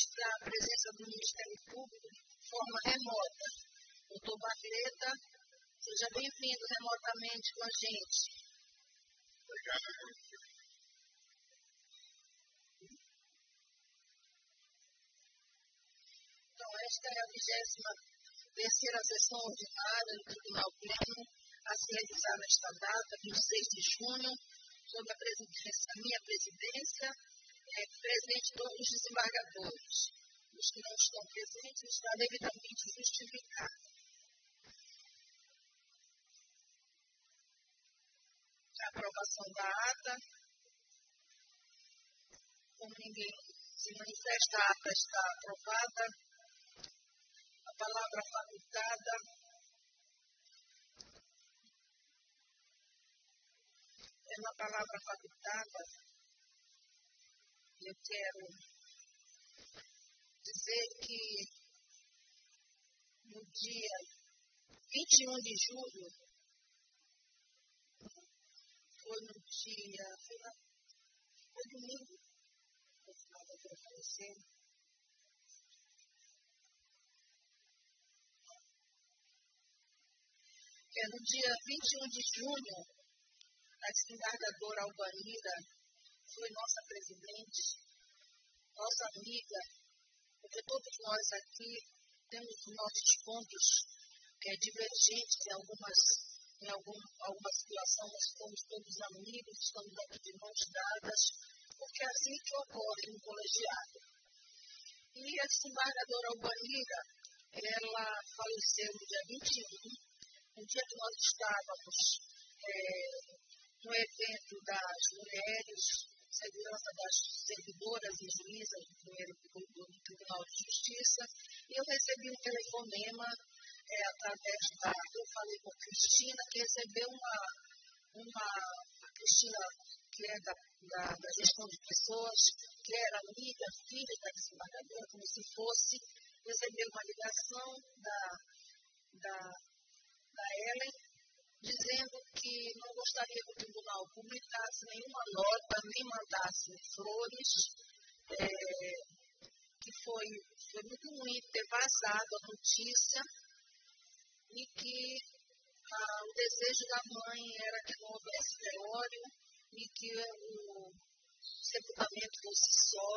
solicita a presença do Ministério Público de forma remota. Doutor Barreto, seja bem-vindo remotamente com a gente. Obrigado. Então, esta é a 23ª sessão ordinária do Tribunal Pleno, a se realizar nesta data, 26 de junho, sob a minha presidência, presidente dos desembargadores. Os que não estão presentes estão devidamente justificados. A aprovação da ata. Como ninguém se manifesta, a ata está aprovada. A palavra facultada é uma palavra facultada. Eu quero dizer que no dia 21 de julho, foi domingo, eu estava aparecendo. Que no dia 21 de junho, a desembargadora Albaíra foi nossa presidente, nossa amiga, porque todos nós aqui temos nossos pontos divergentes em alguma situação, nós somos todos amigos, estamos aqui de mãos dadas, porque é assim que ocorre no colegiado. E a desembargadora Albaíra, ela faleceu no dia 21, no dia que nós estávamos no evento das mulheres, segurança das servidoras e juízas do primeiro do Tribunal de Justiça, e eu recebi um telefonema através da... Eu falei com a Cristina, que recebeu a Cristina, que é da gestão de pessoas, que era amiga, filha da desembargadora, como se fosse, recebeu uma ligação da Ellen, dizendo que não gostaria que o tribunal publicasse nenhuma nota, nem mandasse flores, que foi muito ruim ter vazado a notícia, e que o desejo da mãe era que não houvesse velório e que o sepultamento fosse só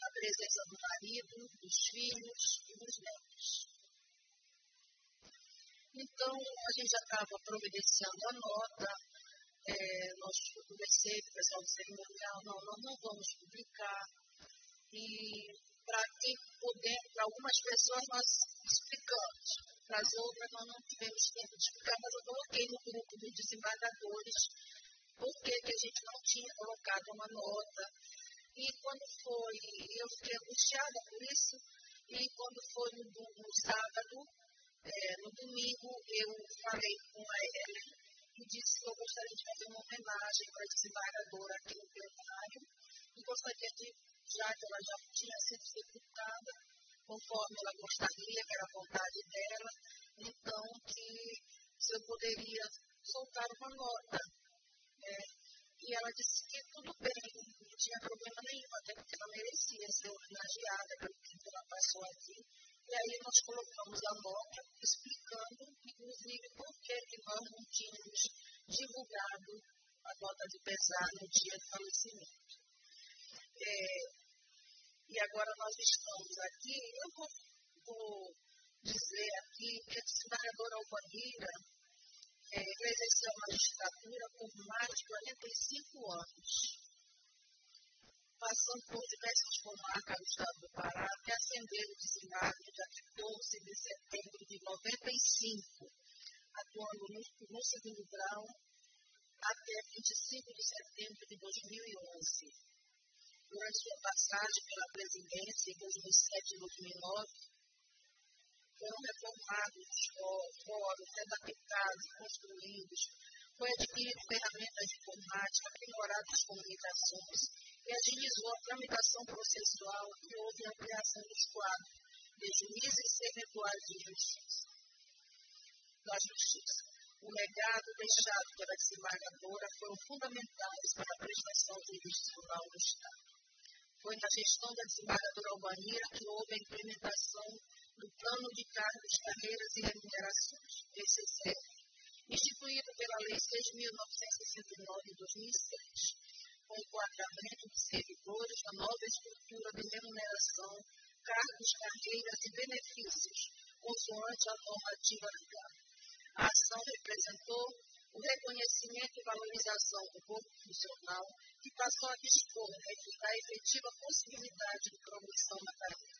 a presença do marido, dos filhos e dos netos. Então, a gente já estava providenciando a nota, nós conversei com o pessoal do cerimonial, não vamos publicar, e para algumas pessoas nós explicamos, para as outras nós não tivemos tempo de explicar, mas eu coloquei no grupo dos desembargadores porque que a gente não tinha colocado uma nota, e quando foi, eu fiquei angustiada por isso, e quando foi no sábado, no domingo, eu falei com a Ellen e disse que eu gostaria de fazer uma homenagem para a desembargadora aqui no plenário, e gostaria de, já que ela já tinha sido sepultada, conforme ela gostaria, que era a vontade dela, então que se eu poderia soltar uma nota. E ela disse que tudo bem, não tinha problema nenhum, até porque ela merecia ser homenageada pelo que ela passou aqui. E aí nós colocamos a nota explicando, inclusive, por que nós não tínhamos divulgado a nota de pesar no dia do falecimento. E agora nós estamos aqui, eu vou dizer aqui que a desembargadora Albaíra exerceu a magistratura por mais de 45 anos, passando por diversas comarcas do estado do Pará, até ascender o desembargo dia 14 de setembro de 95, atuando no segundo grau até 25 de setembro de 2011. Durante sua passagem pela presidência em 2007 e 2009, foram reformados fóruns, adaptados, construídos, foi adquirido ferramentas de informática, aprimoradas as comunicações e agilizou a tramitação processual e houve a ampliação dos quadros de juízes e servidores da justiça. O legado deixado pela desembargadora foram fundamentais para a prestação do justiça no Estado. Foi na gestão da desembargadora Albaíra que houve a implementação do plano de cargos, carreiras e remunerações, PCCR, instituído pela Lei 6.969/2006, com o enquadramento de servidores na nova estrutura de remuneração, cargos, carreiras e benefícios, consoante a normativa legal. A ação representou o reconhecimento e valorização do corpo funcional, que passou a dispor da efetiva possibilidade de promoção na carreira.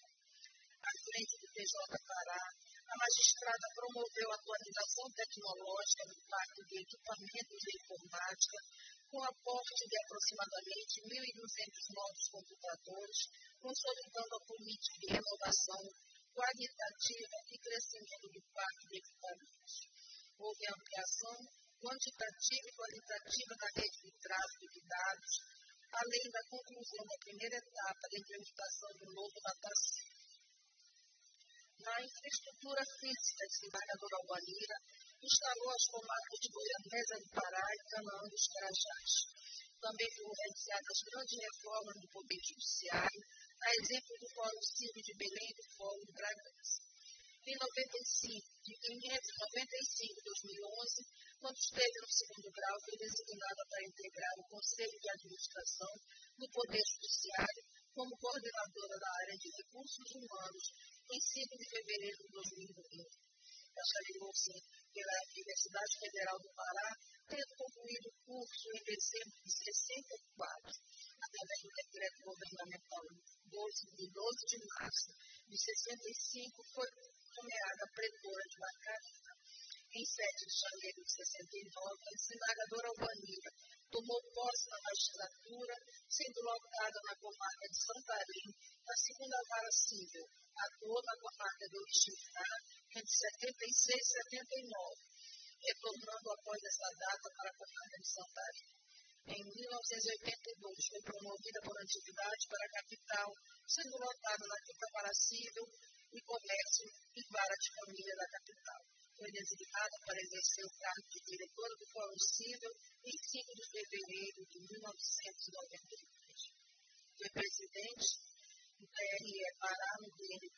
À frente do CNJ Pará, a magistrada promoveu a atualização tecnológica no parque de equipamentos de informática, com aporte de aproximadamente 1.200 novos computadores, consolidando a política de renovação qualitativa e crescimento do parque de equipamentos. Houve a ampliação quantitativa e qualitativa da rede de tráfego de dados, além da conclusão da primeira etapa da implementação do novo datacentro. Na infraestrutura física, a desembargadora Albaíra instalou as comarcas de Goiânia, de Pará e Canaã dos Carajás. Também foram realizadas grandes reformas do Poder Judiciário, a exemplo do Fórum Cívico de Belém e do Fórum de Bragança. Em 1995 e 2011, quando esteve no segundo grau, foi designada para integrar o Conselho de Administração do Poder Judiciário como coordenadora da área de recursos humanos, em 5 de fevereiro de 2020. Ela ligou-se pela Universidade Federal do Pará, tendo concluído o curso em dezembro de 64, através do decreto governamental 12 de março de 65, foi nomeada pretora de Macapá. Em 7 de janeiro de 69, a desembargadora Albanida tomou posse da magistratura, sendo locada na comarca de Santarém, na segunda vara civil, atuou na comarca de Chicago entre 76 e 79, retornando após essa data para a comarca de Santarém. Em 1982, foi promovida por antiguidade para a capital, sendo lotada na quinta vara civil e comércio e vara de família da capital. Foi designada para exercer o cargo de diretora do Fórum Cível em 5 de fevereiro de 1992. Foi presidente do TRE Pará no período de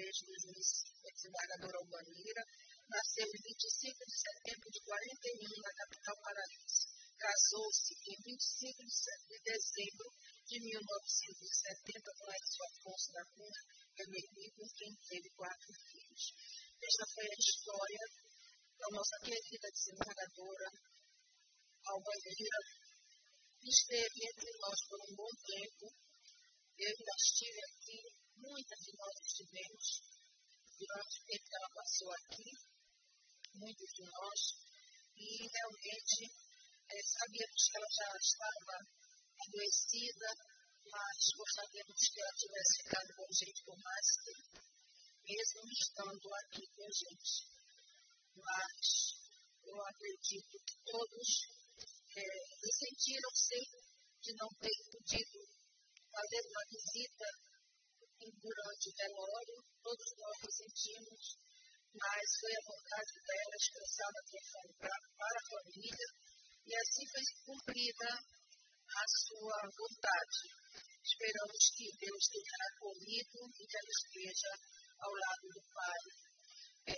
2003 e 2005. A desembargadora Albaíra nasceu em 25 de setembro de 1941 na capital paraense. Casou-se em 25 de dezembro de 1970 com Edson Afonso da Cunha, com quem teve 4 filhos. Esta foi a história da nossa querida desembargadora Albaíra, que esteve entre nós por um bom tempo. Eu já estive aqui, muitas de nós estivemos, durante o tempo que ela passou aqui, muitos de nós, e realmente sabíamos que ela já estava adoecida, mas gostaríamos que ela tivesse ficado com a gente por mais tempo, mesmo estando aqui com a gente. Mas eu acredito que todos ressentiram-se de não ter podido fazer uma visita durante o velório, todos nós ressentimos, mas foi a vontade dela expressada para a família e assim foi cumprida a sua vontade. Esperamos que Deus tenha acolhido e que ela esteja ao lado do Pai,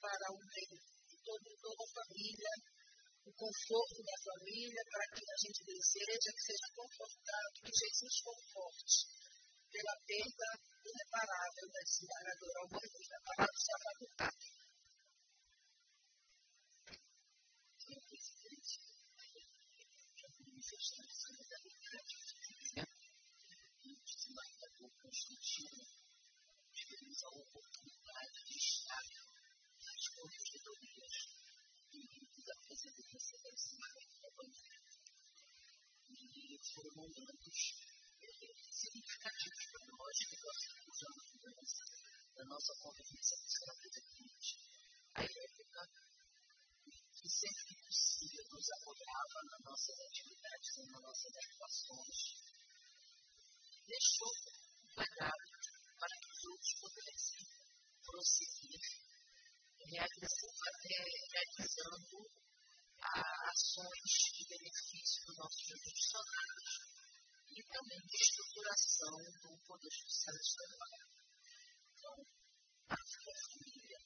para o bem de toda a família, o conforto da família, para que a gente deseja que seja confortado, que Jesus conforte pela perda irreparável da desembargadora Albaíra. A palavra está facultada. A oportunidade de estar nas coisas de domínio e da presidência da Assembleia da Bandeira. E foram momentos significativos para nós que nós usamos da nossa conferência de presidente. A época, que sempre que possível, nos apoiava nas nossas atividades e nas nossas atuações. Deixou um legado para que os outros pudessem prosseguir, realizando ações de benefício para os nossos jurisdicionários. E e também de estruturação do Poder Judiciário Estadual. Então, acho que a família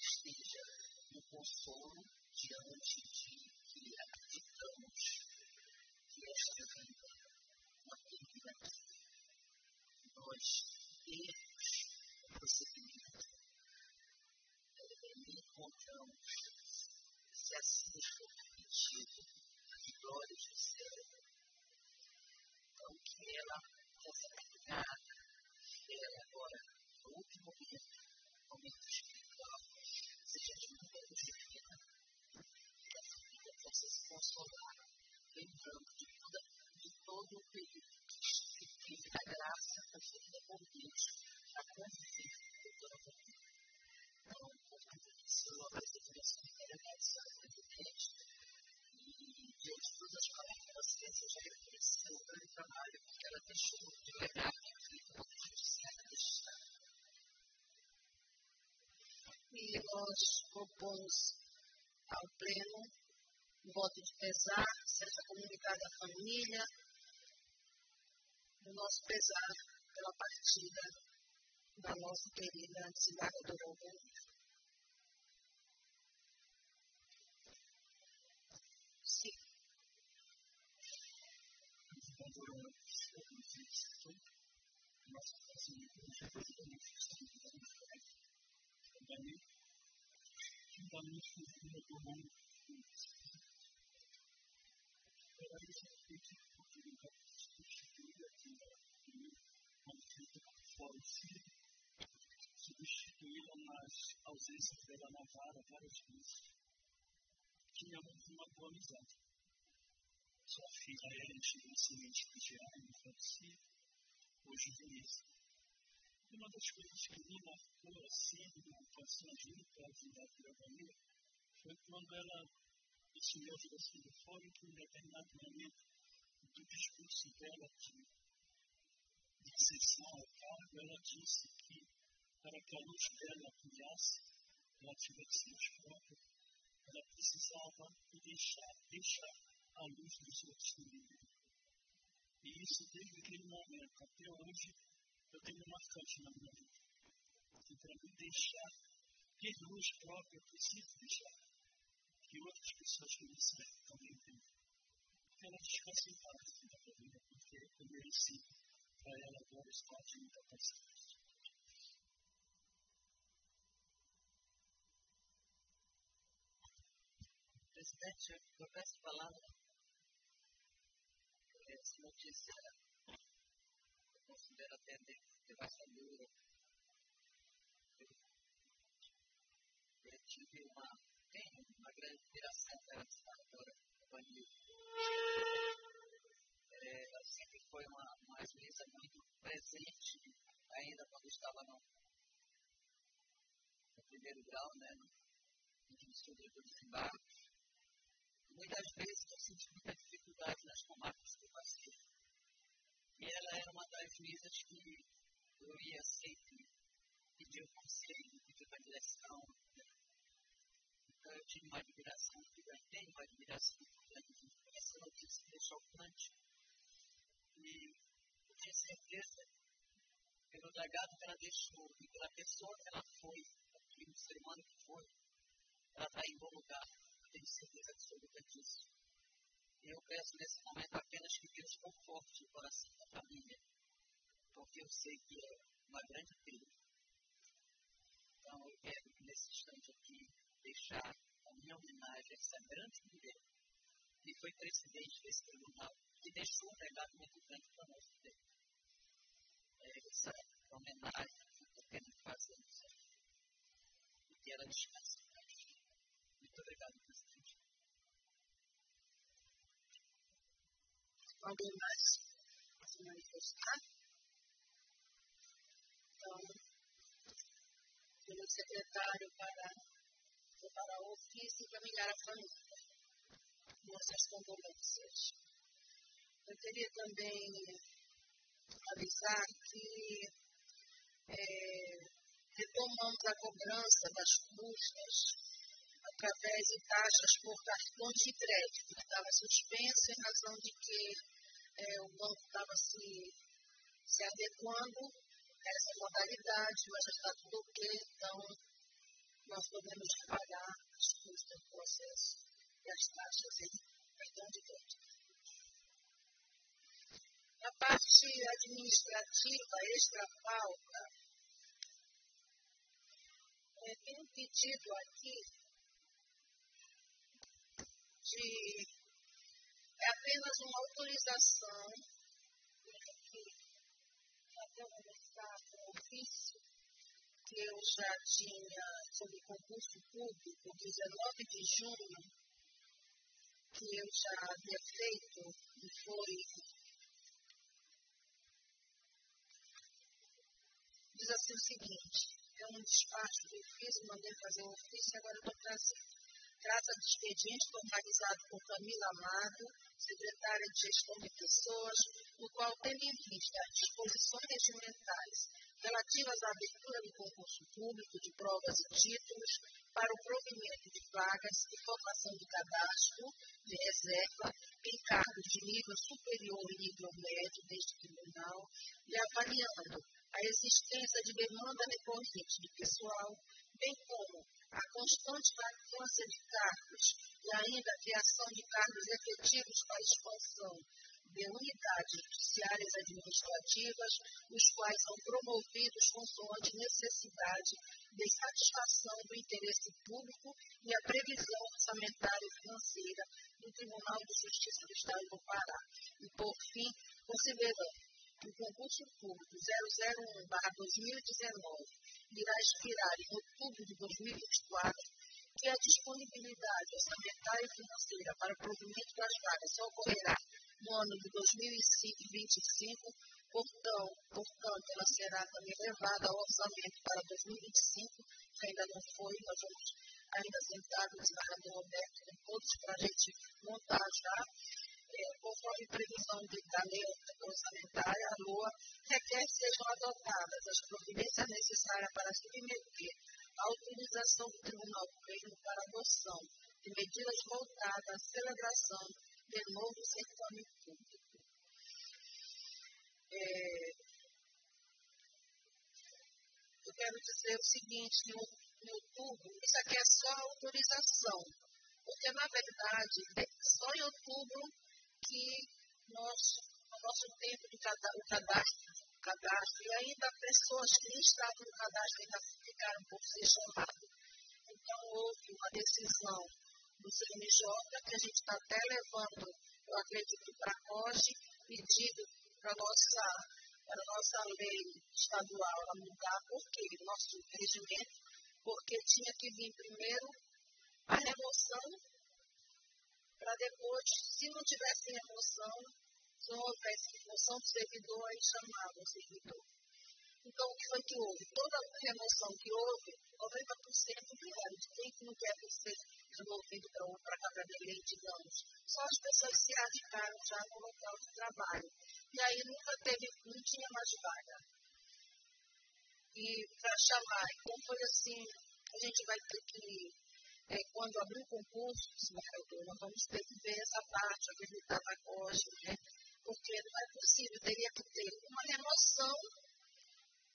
esteja no consolo diante de que acreditamos que esta vida não tem vida aqui. Nós temos o procedimento, encontramos, se assim for permitido, de glória de céu. Então, que ela, essa caminhada, ela agora, no último momento, momento espiritual, seja de uma vida divina, que a família possa se consolar, lembrando de todo o período que teve a graça concedida por Deus a conviver com toda a família. Então, por tudo isso, a presença da delegação é evidente. E eu estudo as palavras que essa já reconheceu o grande trabalho, porque ela deixou de legado incrível para o judiciário deste Estado. E nós propomos ao Pleno um voto de pesar, seja comunicado à família, o nosso pesar pela partida da nossa querida cidade do Rio Grande. Sim. Substituí-la nas ausências dela na vara várias vezes. Tínhamos uma boa amizade. Sua filha Ellen chegou excelente no diário e falecida, hoje feliz. E uma das coisas que me marcou assim, na atuação de um caso da Albaíra, foi quando ela ensinou a direção do fórum que, em determinado momento do discurso dela, de sessão ao cargo, ela disse que, para que a luz dela brilhasse, ela tivesse luz própria, ela precisava deixar a luz dos outros também. E isso, desde aquele momento até hoje, eu tenho uma fonte na minha vida. E para me deixar ter luz própria, eu preciso deixar que outras pessoas que me servem também têm. Porque ela descansa em paz da família, porque eu mereci para ela agora os 40 pessoas. Presidente, eu peço a palavra. Essa notícia eu considero até devastadora. Eu tive uma grande admiração pela senadora Albaíra. Ela sempre foi uma juíza muito presente, ainda quando estava no primeiro grau, né, no estudo do desembarque. Muitas vezes eu senti muita dificuldade nas comarcas que eu passei. E ela era uma das juízas que eu ia sempre pedir o conselho, pedir uma direção. Então eu tive uma admiração, eu tenho uma admiração por essa notícia que é chocante. E eu tenho certeza, pelo legado que ela deixou e pela pessoa que ela foi, pelo ser humano que foi, ela está em bom lugar. Tenho certeza absoluta disso. Eu peço nesse momento apenas que Deus conforte o coração da família, porque eu sei que é uma grande perda. Então, eu quero, nesse instante aqui, deixar a minha homenagem a essa grande mulher que foi presidente desse tribunal, que deixou um legado muito grande para nós todos. Essa homenagem que eu quero fazer, e que ela descanse. Muito obrigado, presidente. Alguém mais a se manifestar? Então, pelo secretário para o ofício e caminhar a família. Nossas condolências. Eu queria também avisar que retomamos a cobrança das custas através de taxas por cartões de crédito, que estava suspenso em razão de que o banco estava se adequando a essa modalidade, mas já está tudo ok, então nós podemos pagar as custas do processo e as taxas em cartão de crédito. A parte administrativa, extra-pauta, tem um pedido aqui de... É apenas uma autorização, até conversar com o ofício que eu já tinha sobre concurso público, 19 de junho, que eu já havia feito, e foi 19. É um despacho que eu fiz, mandei fazer um ofício e agora eu estou trazendo. Trata do expediente formalizado por Camila Amado, secretária de Gestão de Pessoas, no qual tem em vista disposições regimentais relativas à abertura do concurso público de provas e títulos para o provimento de vagas e formação de cadastro de reserva em cargos de nível superior e nível médio deste tribunal e avaliando a existência de demanda recorrente do pessoal, bem como a constante vacância de cargos e ainda a criação de cargos efetivos para a expansão de unidades judiciárias administrativas, os quais são promovidos consoante necessidade de satisfação do interesse público e a previsão orçamentária e financeira do Tribunal de Justiça do Estado do Pará. E, por fim, considerando que o concurso público 001/2019 irá expirar em outubro de 2024, que a disponibilidade orçamentária e financeira para o provimento das vagas só ocorrerá no ano de 2025, portanto, ela será também levada ao orçamento para 2025, que ainda não foi, nós vamos ainda sentar o desembargador Roberto com todos para a gente montar já. Conforme previsão da lei orçamentária, a LOA requer que sejam adotadas as providências necessárias para submeter a autorização do Tribunal Pleno para adoção de medidas voltadas à celebração de novo certame público. Eu quero dizer o seguinte, em outubro, isso aqui é só autorização, porque, na verdade, só em outubro que nosso tempo de cadastro, e ainda pessoas que nem estavam no cadastro ainda ficaram por ser chamadas. Então, houve uma decisão do CNJ que a gente está até levando, eu acredito, para a COGE, pedido para a nossa lei estadual a mudar, porque nosso regimento, porque tinha que vir primeiro a remoção, para depois, se não tivesse remoção, se não houvesse remoção do servidor, aí chamava o servidor. Então, o que foi que houve? Toda a remoção que houve, 90% vieram de quem não quer ser removido para a cadeia de lei, digamos. Só as pessoas se agitaram já no local de trabalho. E aí não tinha mais vaga. E para chamar, então foi assim, a gente vai ter que... quando abrir o concurso, nós vamos ter que ver essa parte, acreditar na COGE, né? Porque não é possível, teria que ter uma remoção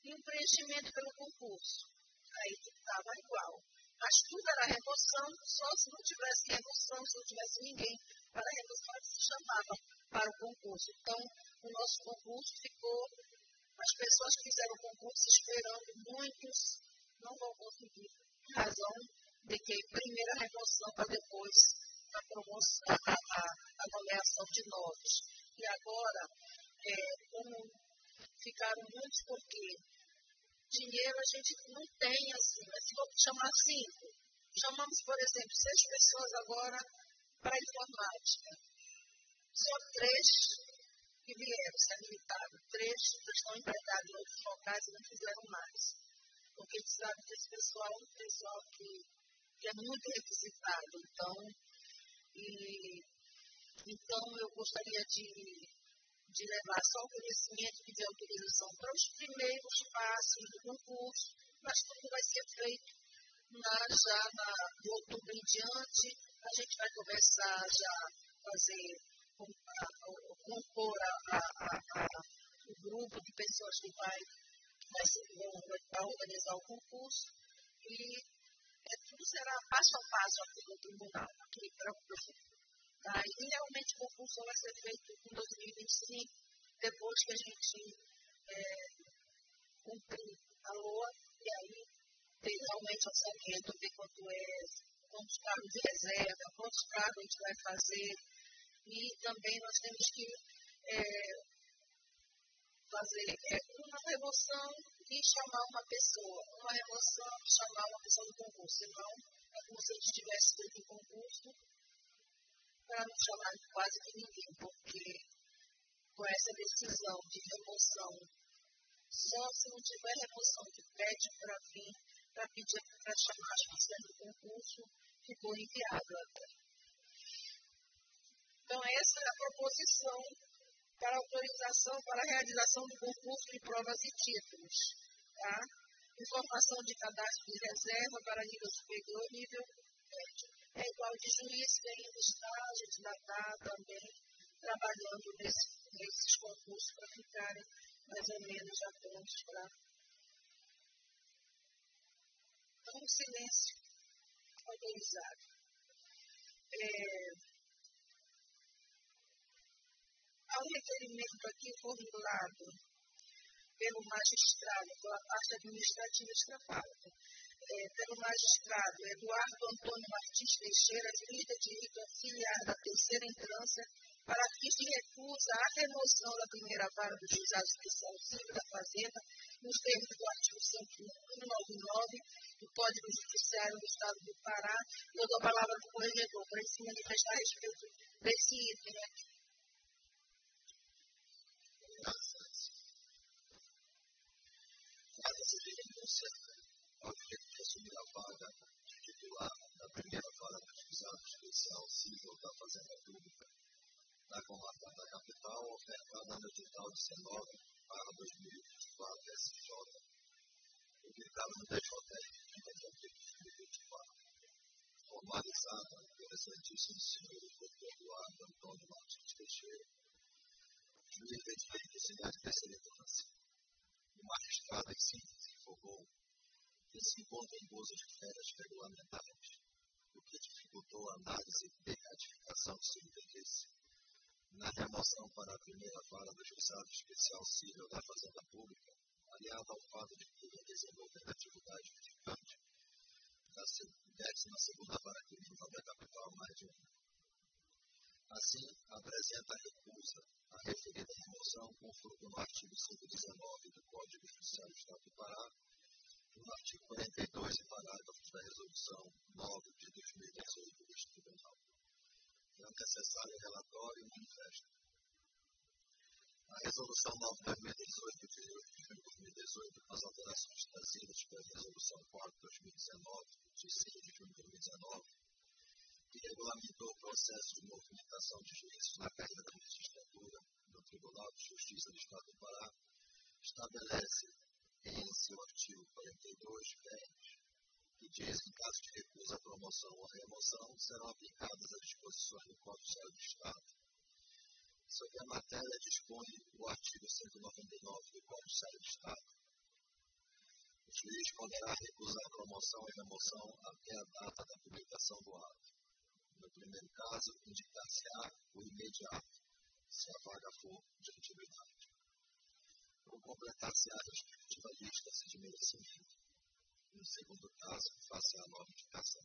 e um preenchimento pelo concurso. Aí estava igual. Mas tudo era remoção, só se não tivesse remoção, se não tivesse ninguém para a remoção, se chamava para o concurso. Então, o nosso concurso ficou, as pessoas que fizeram o concurso esperando, muitos não vão conseguir, por razão de que primeiro a remoção para depois a promoção, a nomeação de novos. E agora, como ficaram muitos, porque dinheiro a gente não tem assim, mas se vamos chamar 5, chamamos, por exemplo, 6 pessoas agora para informática. Só 3 que vieram se habilitaram, 3 estão empregados em outros locais e não fizeram mais. Porque a gente sabe que esse pessoal é um pessoal que é muito requisitado, então eu gostaria de levar só o conhecimento e pedir autorização para os primeiros passos do concurso, mas tudo vai ser feito de outubro em diante, a gente vai começar já a fazer compor o grupo de pessoas que vai organizar o concurso, e tudo será passo a passo aqui no tribunal, aqui para o prefeito. Tá? E realmente o concurso vai ser feito em 2025, depois que a gente cumprir a LOA, e aí tem realmente orçamento, ver quanto é, quantos carros de reserva, quantos carros a gente vai fazer. E também nós temos que fazer uma remoção e chamar uma pessoa. Uma remoção e chamar uma pessoa do concurso. Senão, é como se a gente tivesse feito um concurso para não chamar quase que ninguém, porque com essa decisão de remoção, só se não tiver remoção que pede para vir, para pedir para chamar as pessoas do concurso, ficou enviado até. Então, essa é a proposição para autorização para a realização do concurso de provas e títulos. Tá? Informação de cadastro de reserva para nível superior, nível médio. É igual de juiz, que ainda está, a gente ainda está também trabalhando nesses concursos para ficarem mais ou menos atentos para... Então, um silêncio autorizado. Há um requerimento aqui formulado pelo magistrado, pela parte administrativa extra pauta, pelo magistrado Eduardo Antônio Martins Teixeira, juiz de direito auxiliar da terceira instância, para que se recusa a remoção da primeira vara do juizado especial civil da Fazenda, nos termos do artigo 199 do Código Judiciário do Estado do Pará. Eu dou a palavra do corregedor para se manifestar a respeito desse item aqui. A decisão do Senado pode assumir a vaga de titular da primeira vara do Juizado Especial Civil da Fazenda Pública na comarca da capital, ofertada no edital 19/2024 STJ, publicado no TJR de 2024, formalizada pelo excelentíssimo senhor Dr. Eduardo Antônio Martins Teixeira, juiz de cidade terceira instância. O magistrado em síntese informou que se encontra em gozo de férias regulamentares, o que dificultou a análise e ratificação do seu interesse. Na remoção para a primeira vara do Juizado Especial Civil da Fazenda Pública, aliada ao fato de que ele desenvolver atividade jurídica na segunda vara criminal da capital Maranhense. Assim, apresenta a recusa à referida remoção conforme no artigo 119 do Código Judicial do Estado do Pará e no artigo 42, parágrafos da Resolução 9 de 2018 do Tribunal. É necessário relatório e manifesto. A Resolução 9/2018 de 2018, as alterações trazidas pela Resolução 4/2019, de 6 de junho de 2019, que regulamentou o processo de movimentação de juízes na carreira da magistratura do Tribunal de Justiça do Estado do Pará, estabelece, em seu artigo 42, que diz que, em caso de recusa à promoção ou remoção, serão aplicadas as disposições do Código Civil do Estado. Sobre a matéria, dispõe o artigo 199 do Código Civil do Estado. O juiz poderá recusar a promoção e remoção até a data da publicação do ato. No primeiro caso, indicar-se-á o imediato, se a vaga for de antiguidade, ou completar-se-á a respectiva lista de merecimento. No segundo caso, face à nova indicação.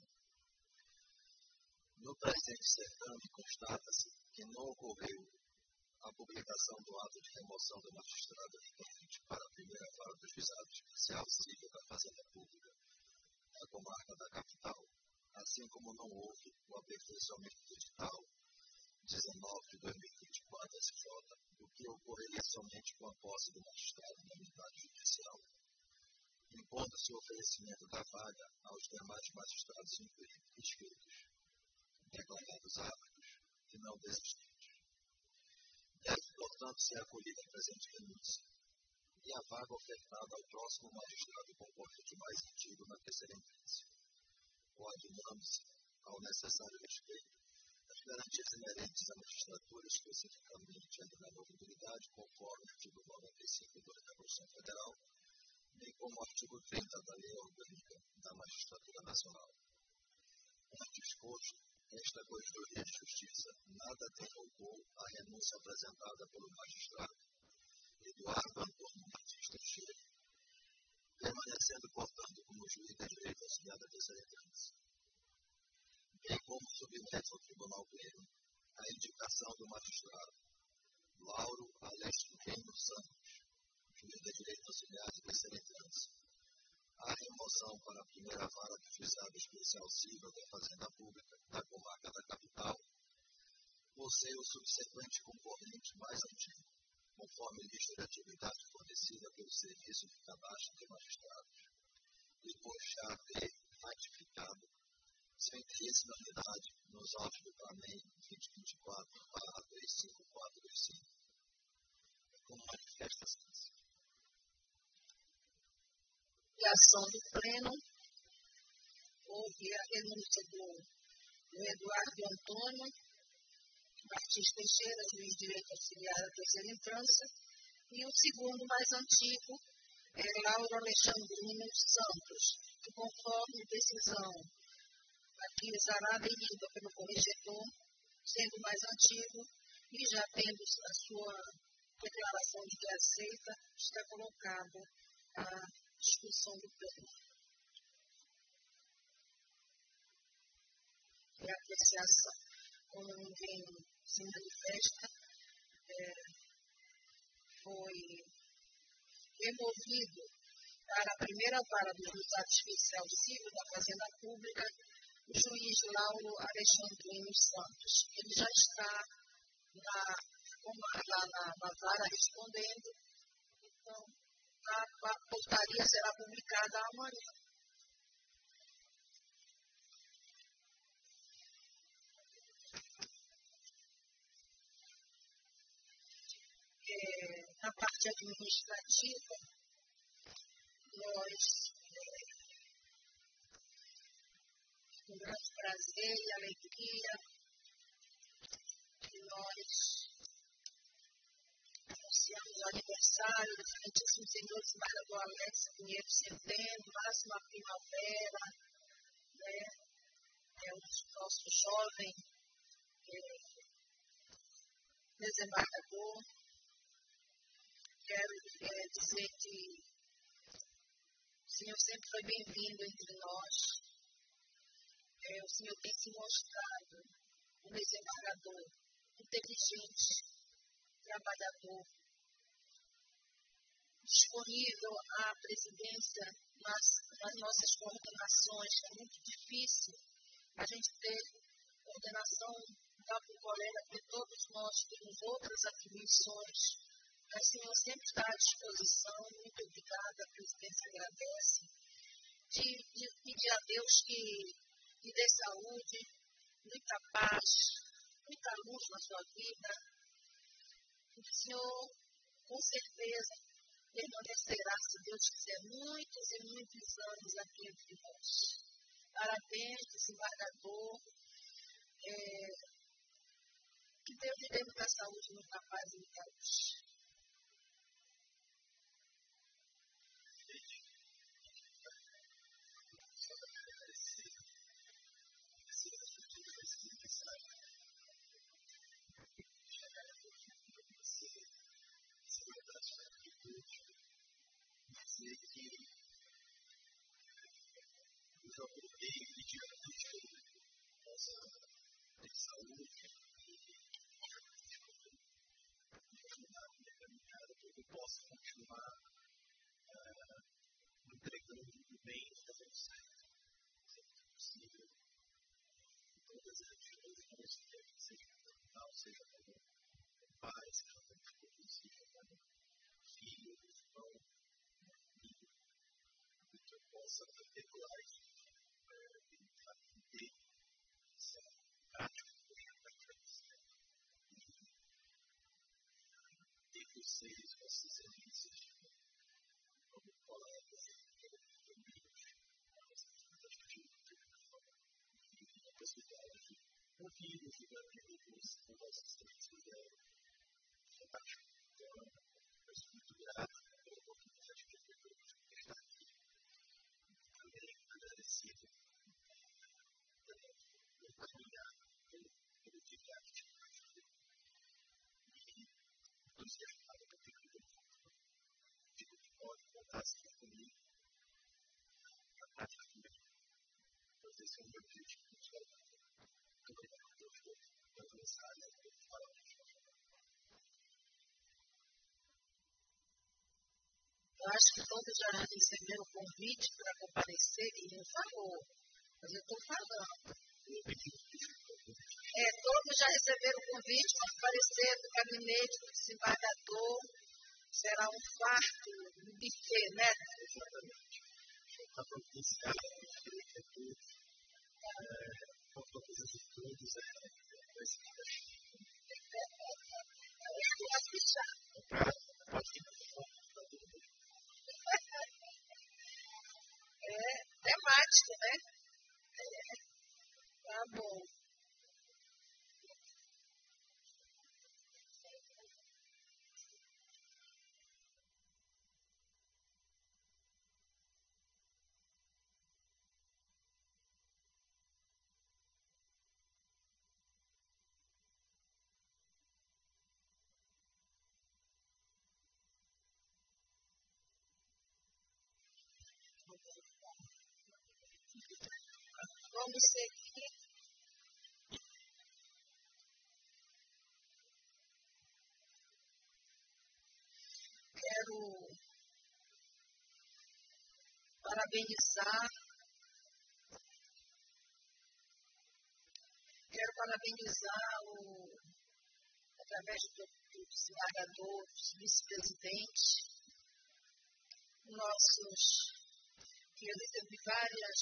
No presente certame, constata-se que não ocorreu a publicação do ato de remoção do magistrado requerente para a primeira vara do Juizado Especial Civil da Fazenda Pública da comarca da capital, assim como não houve o aperfeiçoamento do edital 19 de 2024 SJ, o que ocorreria somente com a posse do magistrado na unidade judicial, impondo-se o oferecimento da vaga aos demais magistrados inscritos, declarados aptos e não desistintos. Deve, portanto, ser acolhida a presente renúncia e a vaga ofertada ao próximo magistrado concorrente mais antigo na terceira instância, ordenando-se ao necessário respeito As garantias inerentes à legislatura, especificamente a inalienabilidade, conforme o artigo 95 da Constituição Federal, bem como o artigo 30 da Lei Orgânica da Magistratura Nacional. Antes disposto, esta Corredoria de Justiça nada derrubou a renúncia apresentada pelo magistrado Eduardo Antônio Martins Teixeira, permanecendo, portanto, como juiz de direito auxiliado dessa renúncia, bem como submete ao Tribunal Pleno a indicação do magistrado Lauro Alésio Coelho Santos, juiz de direito auxiliado dessa renúncia, a remoção para a primeira vara do Juizado Especial Civil da Fazenda Pública da Comarca da Capital, por ser o subsequente concorrente mais antigo, conforme lista de atividade fornecida pelo Serviço de Cadastro de Magistrados, e por já ter ratificado seu interesse na unidade nos autos do PRAMEI 2024/35425, como manifesta a ciência. E a ação do Pleno, houve a renúncia do Eduardo Antônio Martins Teixeira, juiz de direito auxiliar à terceira infância, e o segundo mais antigo é Lauro Alexandrino Santos, que, conforme decisão aqui exarada e lida pelo corregedor, sendo mais antigo e já tendo a sua declaração de que aceita, está colocada a discussão do pleno. E a apreciação, como ninguém se manifesta, foi removido para a primeira vara do Juizado Especial Civil da Fazenda Pública o juiz Lauro Alexandrino Santos. Ele já está na vara respondendo, então a portaria será publicada amanhã. Na parte administrativa, nós, com grande prazer e alegria, nós anunciamos o aniversário do Excelentíssimo Senhor Maragoalense, 1º de setembro, máxima primavera, né? O nosso jovem desembargador. Quero dizer que o Senhor sempre foi bem-vindo entre nós. O Senhor tem se mostrado um desembargador inteligente, trabalhador, disponível à presidência nas nossas coordenações. É muito difícil a gente ter coordenação da colega de todos nós, temos outras atribuições. O Senhor sempre está à disposição. Muito obrigada, a presidência agradece. Pedir a Deus que dê saúde, muita paz, muita luz na sua vida. O Senhor, com certeza, permanecerá, se Deus quiser, muitos e muitos anos aqui entre nós. Parabéns, desembargador. Que Deus lhe dê muita saúde, muita paz e muita luz. confio, ficando de Deus, com nossas três mulheres. Fantástico. Então, eu sou muito grato pela oportunidade que eu tenho de estar aqui. Também agradecido por trabalhar pelo que eu acho que eu fazer. E entusiasmado por ter um pouco de pode contar sempre comigo. Fantástico mesmo. Então, esse é o meu objetivo. Eu acho que todos já receberam o convite para comparecer e não falou, mas eu estou falando. Todos já receberam o convite para comparecer no gabinete do desembargador. Será um farto, um buffet, né? Exatamente. A província, a prefeitura, a proposta de todos temático, né? Tá bom. Vamos seguir. Quero parabenizar através do desembargador, vice-presidente, que eu recebi várias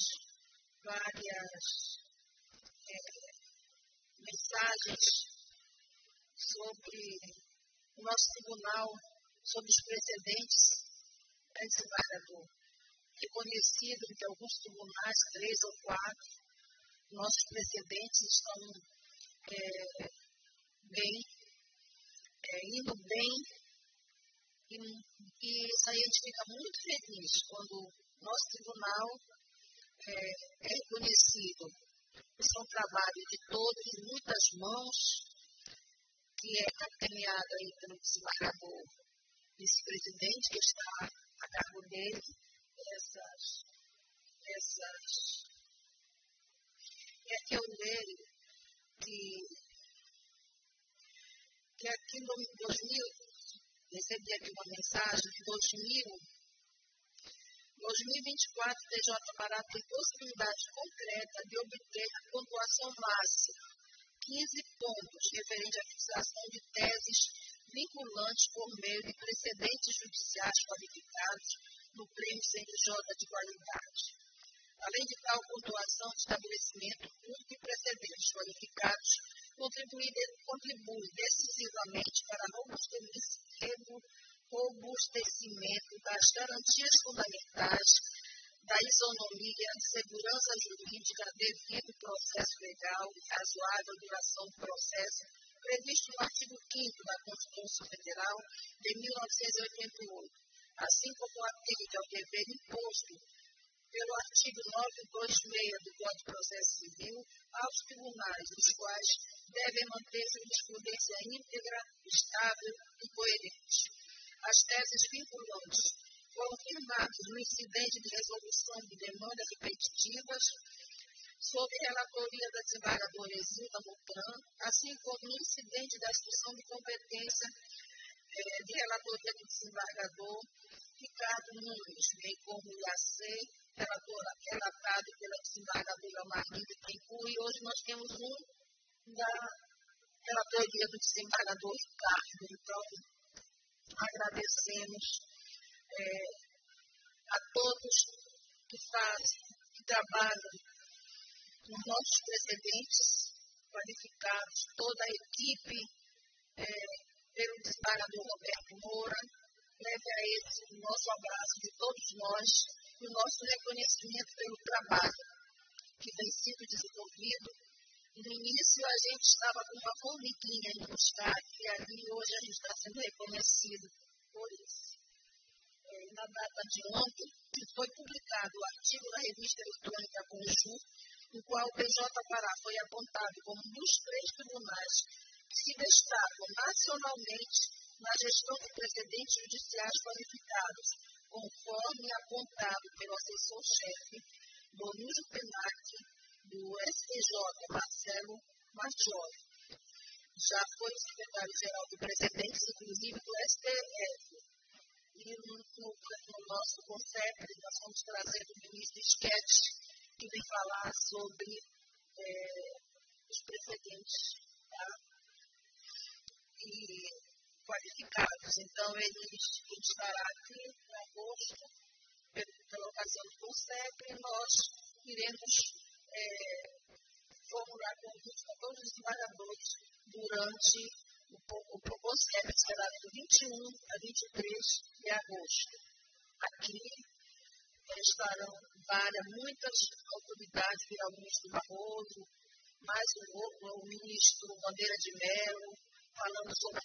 mensagens sobre o nosso tribunal, sobre os precedentes do desembargador. Reconhecido que alguns tribunais, 3 ou 4, nossos precedentes estão indo bem, e isso aí a gente fica muito feliz quando o nosso tribunal é reconhecido. Isso é um trabalho de todos, de muitas mãos, que é capitaneado aí pelo desembargador vice-presidente, que está a cargo dele, eu leio que aqui no 2000, recebi aqui uma mensagem, em 2024, o TJ Pará tem possibilidade concreta de obter a pontuação máxima, 15 pontos, referente à fixação de teses vinculantes por meio de precedentes judiciais qualificados no Prêmio CNJ de Qualidade. Além de tal pontuação, o estabelecimento público de precedentes qualificados contribui decisivamente para robustecimento das garantias fundamentais da isonomia e segurança jurídica devido ao processo legal e razoável duração do processo previsto no artigo 5º da Constituição Federal de 1988, assim como atende ao dever imposto pelo artigo 926 do Código de Processo Civil aos tribunais, os quais devem manter jurisprudência íntegra, estável e coerente. As teses vinculantes foram firmadas no incidente de resolução de demandas repetitivas sob relatoria da desembargadora Zilda Mutran, assim como no incidente da instrução de competência de relatoria do desembargador Ricardo Nunes, bem como o IAC, relatado pela desembargadora Margarida Tencourt, e hoje nós temos um da relatoria do desembargador Ricardo. Então, agradecemos a todos que trabalham nos nossos precedentes qualificados, toda a equipe pelo desembargador Roberto Moura. Leve a eles o nosso abraço de todos nós e o nosso reconhecimento pelo trabalho que tem sido desenvolvido No início, a gente estava com uma formiguinha em um estado, e ali hoje a gente está sendo reconhecido por isso. Na data de ontem, foi publicado o artigo na revista eletrônica COGE, no qual o TJ Pará foi apontado como um dos três tribunais que se destacam nacionalmente na gestão de precedentes judiciais qualificados, conforme apontado pelo assessor-chefe do Núcleo Penal do STJ, Marcelo Martioli. Já foi secretário-geral do presidente, inclusive do STF. E no nosso conceito, nós vamos trazer o ministro Esquete, que vem falar sobre os precedentes, tá? E qualificados. Então, ele estará aqui em agosto, pela ocasião do conceito, e nós iremos formular convite a todos os embargadores durante o PROCONCEP, que será de 21 a 23 de agosto. Aqui estarão muitas autoridades, virá o ministro Barroso, mais o ministro Bandeira de Mello, falando sobre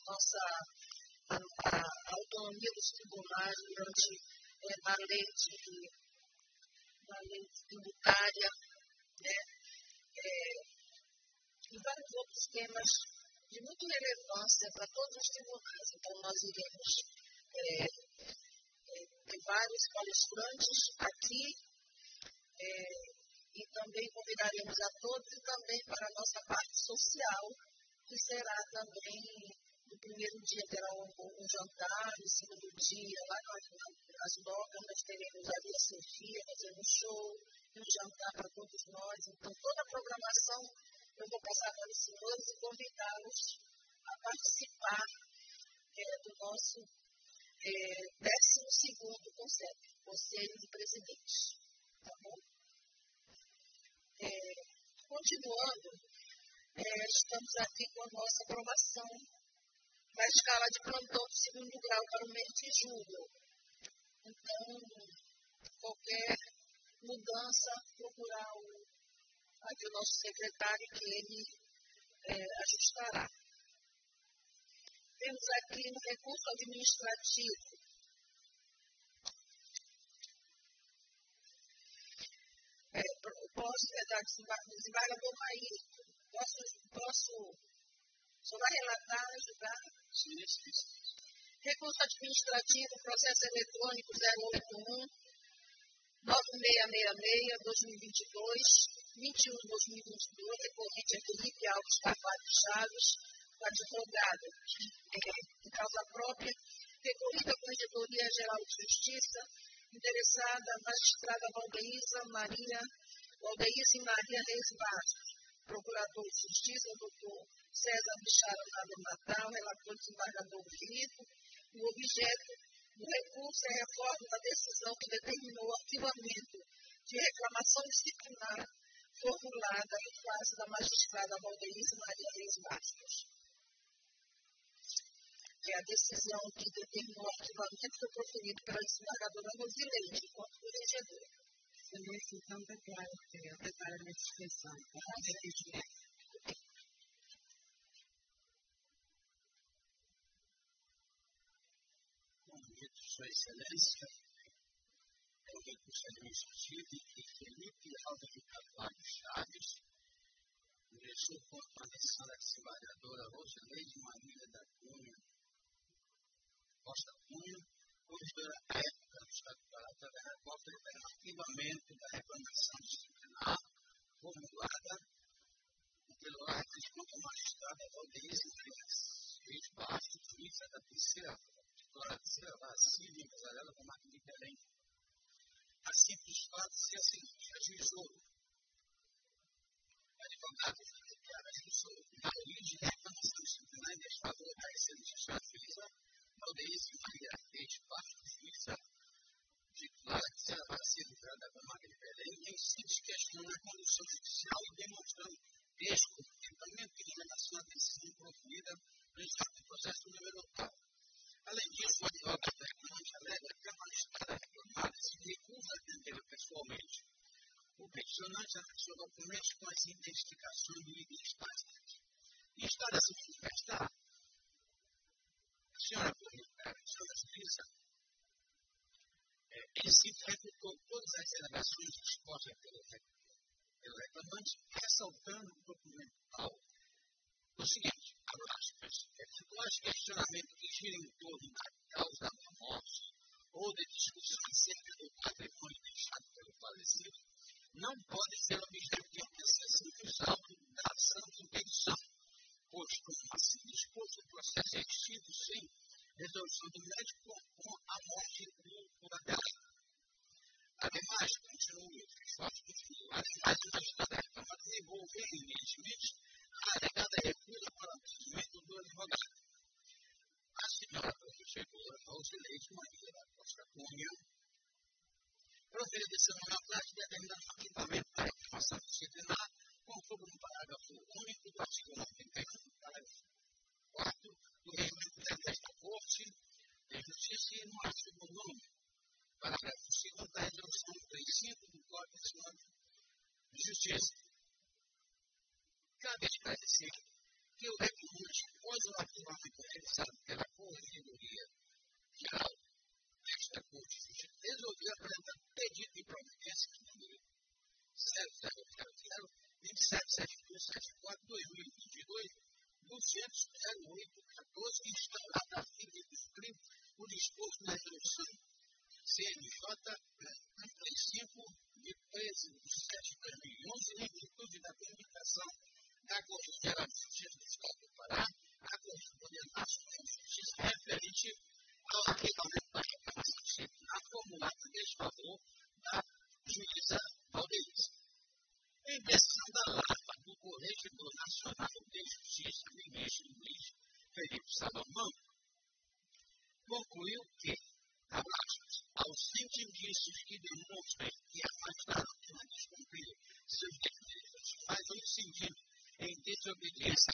a autonomia dos tribunais durante a lei tributária, né? E vários outros temas de muita relevância para todos os tribunais. Então, nós iremos ter vários palestrantes aqui e também convidaremos a todos e também para a nossa parte social, que será também no primeiro dia, terá um jantar, no segundo dia, lá nas lojas, nós teremos ali a Sofia fazendo um show, um jantar para todos nós. Então, toda a programação eu vou passar para os senhores e convidá-los a participar do nosso 12º Conselho de Presidentes. Tá bom? Continuando, estamos aqui com a nossa aprovação da escala de plantão do 2º grau para o mês de julho. Então, qualquer mudança, procurar aqui o nosso secretário, que ele ajustará. Temos aqui no recurso administrativo o desembargador Maí. Posso só relatar, ajudar? Sim. Recurso administrativo, processo eletrônico 081-9666-2022. 21/2022, recorrente a Felipe Alves Carvalho Chaves, advogado de causa própria, recorrida à Corregedoria Geral de Justiça, interessada a magistrada Valdeiza Maria Reis Barros, procurador de Justiça, doutor César Bicharado Natal, relator desembargador Brito. O objeto do recurso é a reforma da decisão que determinou o arquivamento de reclamação disciplinar formulada em face da magistrada Valdeiza Maria Reis Bastos. É a decisão que determinou o arquivamento foi proferido pela desembargadora Rosileira, enquanto corregedora. Eu então declaro que eu declaro a minha inscrição. Sua Excelência, o recurso administrativo de Felipe Alves Carvalho Chaves, ingressou por condição da desembargadora Rosileira Maria da Cunha, Costa Cunha, corregedora da época do Estado do Pará, através da qual prevê o arquivamento da reclamação disciplinar formulada pelo Artes contra o magistrado Valdeiza Reis Barros, juíza da terceira declaração da Síria empresarial da marca de Belém. A simples fato se a seguinte ajuizou. O advogado Felipe Alves ajuizou na origem da reclamação disciplinar em desfavor da excelente juíza Valdeiza Maria Reis Barros, juíza titular que será vaciada da marca de Belém, em simples questão na condução judicial e demonstrando descontentamento em relação à decisão proferida no processo número 8. Além disso, o advogado da reclamante alega que a magistrada reclamada se recusa a atendê-la pessoalmente. O O questionante anexou documentos com as identificações do identitário. E está a se manifestar? A senhora foi recuperar a senhora justiça? Ele se refutou todas as alegações expostas pelo reclamante, ressaltando o documental o seguinte, aspas, eventuais questionamentos que giram em torno da causa da morte ou de discussões acerca do patrimônio deixado pelo falecido não podem ser objeto de apreciação dos autos da ação de interdição, pois, como assim disposto, o processo é extinto sem resolução do médico com a morte do curadela. Ademais, continua o esforço do filho, ademais, o magistrado é para desenvolver evidentemente a alegada recusa para o atendimento do advogado. A senhora professora Rosileira Maria Reis Barros procede-se no relatório de determinação de equipamento da informação disciplinar, conforme no parágrafo único do artigo 91, parágrafo 4 do Regimento desta Corte de Justiça e no artigo 9, parágrafo 2 da resolução 35 do Código Nacional de Justiça. Cabe esclarecer que o reclamante, após o afirmamento realizado pela Corregedoria Geral desta Corte de Justiça, resolveu apresentar pedido de providência de número 0002774-2022 do Centro 0814, que instaurado a fim de cumprir o disposto na resolução CNJ 35 de 13/7/2011, em virtude da comunicação da Corte Geral de Justiça do Estado do Pará, a Correspondente Nacional de Justiça referente ao arquivamento da reclamação disciplinar formulada em desfavor da juíza Valdeiza. Em versão da Lapa do Corregedor Nacional de Justiça, ministro Luiz Felipe Salomão, concluiu que, aos indícios que demonstrem que a magistrada não descumpriu seus deveres, mas no sentido em desobediência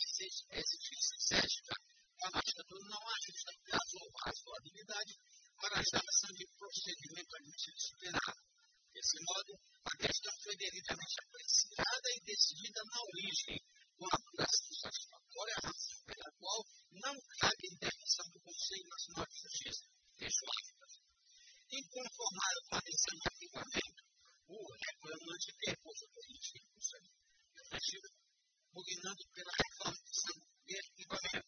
à exigência cética, a magistrada não ajusta prazo ou a sua habilidade para a instalação de procedimento administrativo. Desse modo, a questão foi devidamente apreciada e decidida na origem, com a apuração satisfatória, a razão pela qual não cabe intervenção do Conselho Nacional de Justiça. Inconformado com a decisão de arquivamento, o reclamante interpôs o pedido, pugnando pela reclamação de arquivamento.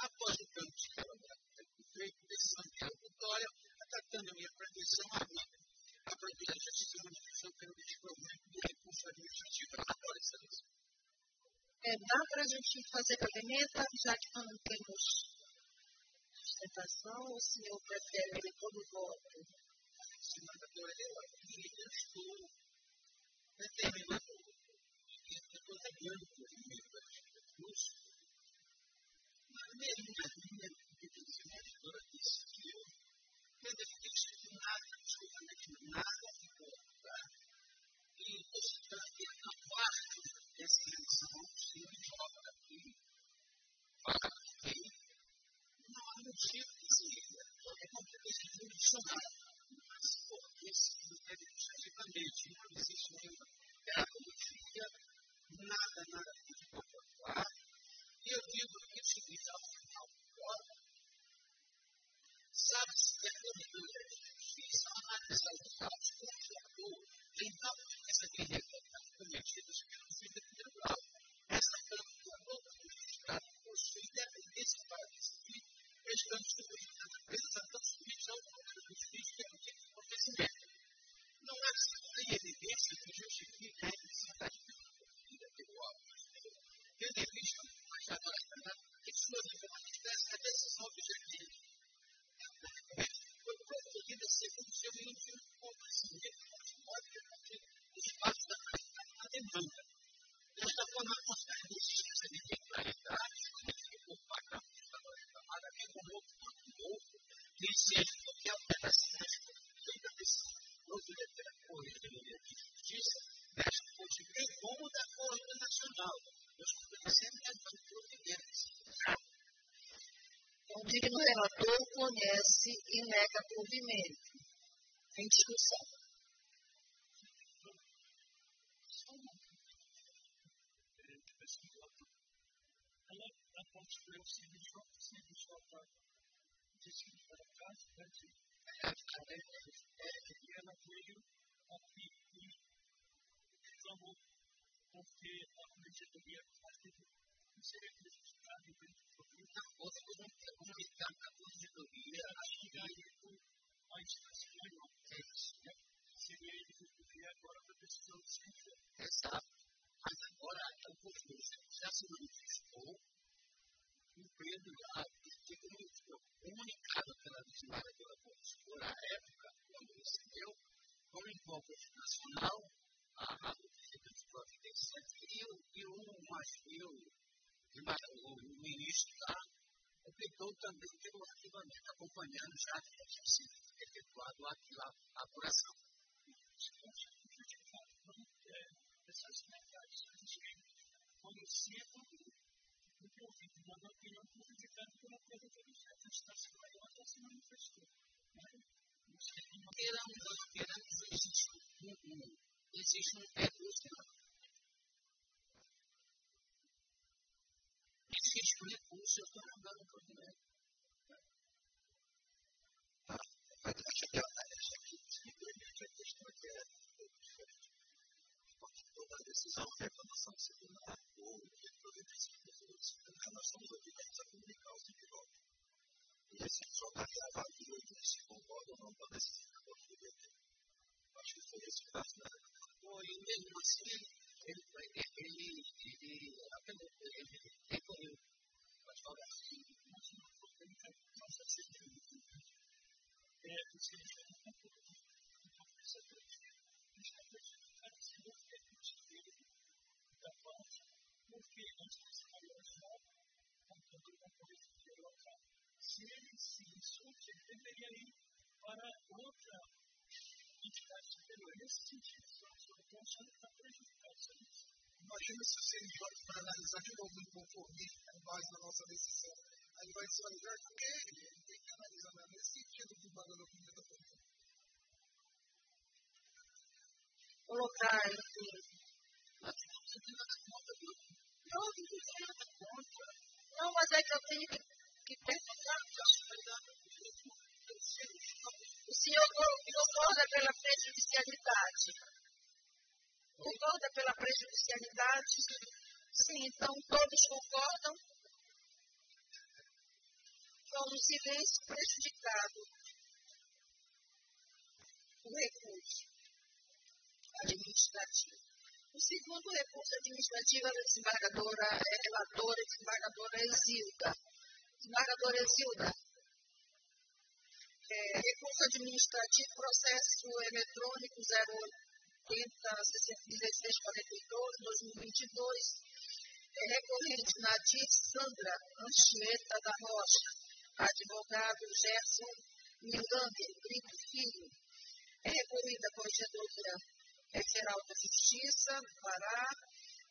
Após o plano de feito decisão de arbitratória, atacando a minha pretensão à vida. A proibição de justiça manifestou pelo descobrimento do recurso administrativo relatório de seleção. Dá para a gente fazer a emenda, já que não temos sustentação, ou o senhor prefere ele todo voto? Senhora Dora, eu estou determinando e contaminando por meio da discussão. Mas mesmo na linha de desenvolvedora disse que eu nada de voltar e possivelmente na parte dessa eleição se joga aqui para que não há motivo de seguida, é competência jurisdicional, mas porque se deve juridicamente não existe nenhuma terapia, nada de voltar. E eu digo que o seguinte ao final do quadro, sabe-se que a teoria é difícil, a análise local de conforto tem tal presença de resultados cometidos pelo juiz de grau. Essa Câmara do Magistrado possui independência para decidir questões submetidas à presa da submissão do juiz pelo tipo de acontecimento. Não há segunda evidência que justifique a necessidade de uma corrida pelo óbvio, tendo em vista o magistrado que sua liberdade é a decisão do juiz. Foi produzida segundo o seu índice de convencimento do espaço da demanda. Desta forma, constante a existência de regularidade, por parte da reclamada, bem como outro novo, que seja porque a operação da decisão produzida pela Corregedoria de Justiça, desta fonte bem como da Corte Nacional, nos conhecemos da Corte. O digno relator conhece e nega provimento. Em discussão. senhora, ela construiu o serviço local, disse que foi a casa, e ela veio aqui e reclamou, porque a mercadoria não seria prejudicada e então, outra coisa que é comunicar com a corregedoria, a chegar aí com a instância maior, seria ele que poderia agora para a decisão do CNJ. Exato. Mas agora, o Conselho já se manifestou, o Pedro já se comunicou, comunicado pela vigilária pela corretora à época, quando recebeu, como envolvente nacional, a Rádio de 97 e o ministro lá optou também pelo arquivamento, acompanhando já que tinha sido efetuado aquela apuração. Essas verdades a gente conhecia porque eu vi uma opinião prejudicada pela coisa que a instância maior já se manifestou. Peramos, existe um pé do Estado. Existe um recurso, eu estou mandando um problema. Mas deixa eu aqui, a questão aqui é diferente. Toda a decisão que a reclamação disciplinar ou que a providência disciplinar, nós somos obrigados a comunicar o CNJ. E esse só vai avaliar se concorda ou não com a decisão que pode poder ter. Acho que foi isso que faz na reclamação. E mesmo assim, ele recorreu. Mas olha, nós não podemos ter que nós recebemos o CNJ. O CNJ não tem problema. Então, isso é o que está acontecendo. Porque nós precisamos com todo o componente local. Se ele se insulte, ele deveria ir para outra entidade superior. Nesse sentido, então, só está prejudicado. Imagina se o CNJ vai analisar de novo o conformismo com base na nossa decisão. Aí vai se analisar com ele. Ele tem que analisar nesse sentido que o valor da opinião da política. Colocar não, mas é que eu tenho que perguntar. O senhor concorda pela prejudicialidade? Concorda pela prejudicialidade? Sim, então todos concordam? Com o silêncio prejudicado. O recurso administrativo. O segundo recurso administrativo é da desembargadora, relatora e desembargadora Zilda. Desembargadora Zilda, recurso administrativo, processo eletrônico 080-1642, 2022, recorrente Nadir Sandra Anchieta da Rocha, advogado Gerson Milander Brito Filho, recorrida à corregedoria Federal da Justiça, Pará,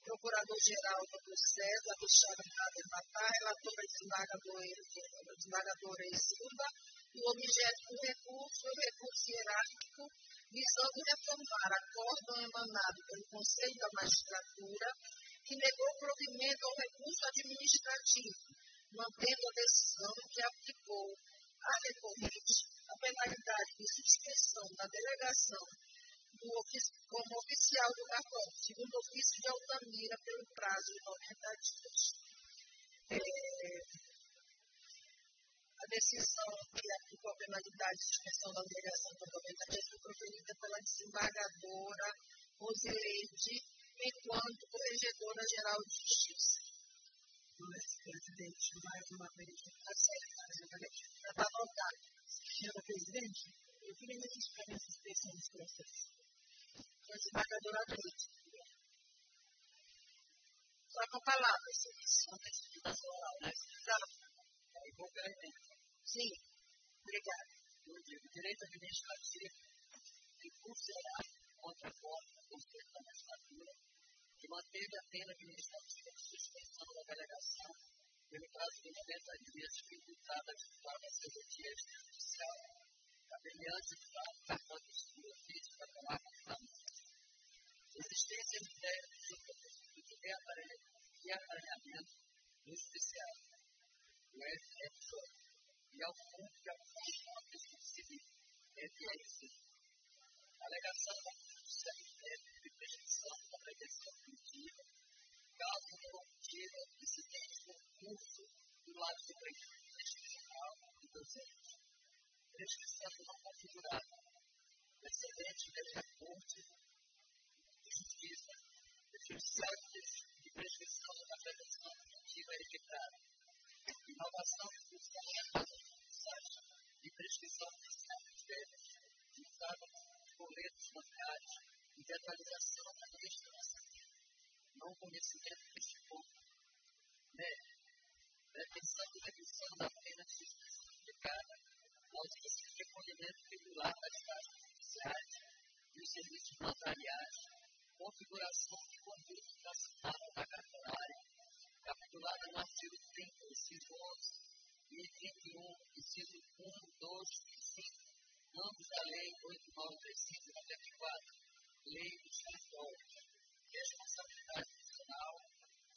Procurador-Geral do Processo, a Alexandre Matá, relatora desembargadora e Silva, e o objeto do recurso é o recurso hierárquico, visando reformar acordo emanado pelo Conselho da Magistratura, que negou provimento ao recurso administrativo, mantendo a decisão que aplicou a recorrente a penalidade de suspensão da delegação como oficial do cartório, segundo ofício de Altamira, pelo prazo de 90 dias. A decisão que aplicou a penalidade de suspensão da obrigação por 90 dias foi proferida pela desembargadora Rosileira, enquanto corregedora-geral de Justiça. Presidente, mais uma vez, está certo, já está voltado. Senhora presidente, eu queria me explicar nessa expressão dos processos. Desembargadora Brito. Só com palavras, isso não tem explicação oral, né? Aí vou perder. Sim, obrigada. Eu digo, direito administrativo, recurso geral contra a forma do Conselho da Magistratura, que manteve a pena administrativa de suspensão da delegação, pelo prazo de 90 dias, facultada de forma seguinte judicial, a semelhança de cartão de estudo física da marca de existência de ideias de superfície de terra para ele, e acanhamento do judiciário, do STJ, e ao fundo de apostar no princípio civil, entre esses. A alegação da CNJ de prescrição da pretensão punitiva, caso de cometida incidente de concurso do lado superior do tribunal e do CNJ, prescrição não configurada, precedente da Corte de Justiça, judiciais de prescrição da pretensão punitiva evitada, inovação de funcionários de prescrição fiscal de férias, de boletos bancários e de atualização da legislação, não conhecimento deste ponto, pretensão de revisão da pena de justiça aplicada, ausência de recolhimento regular das taxas judiciais e os serviços notariais, configuração de conduta nacional da cartorária, capitulada no artigo 30, inciso 11, e 21, inciso 1, 2 e 5, ambos da Lei 8.935 de 94, Lei dos Cartórios, responsabilidade nacional,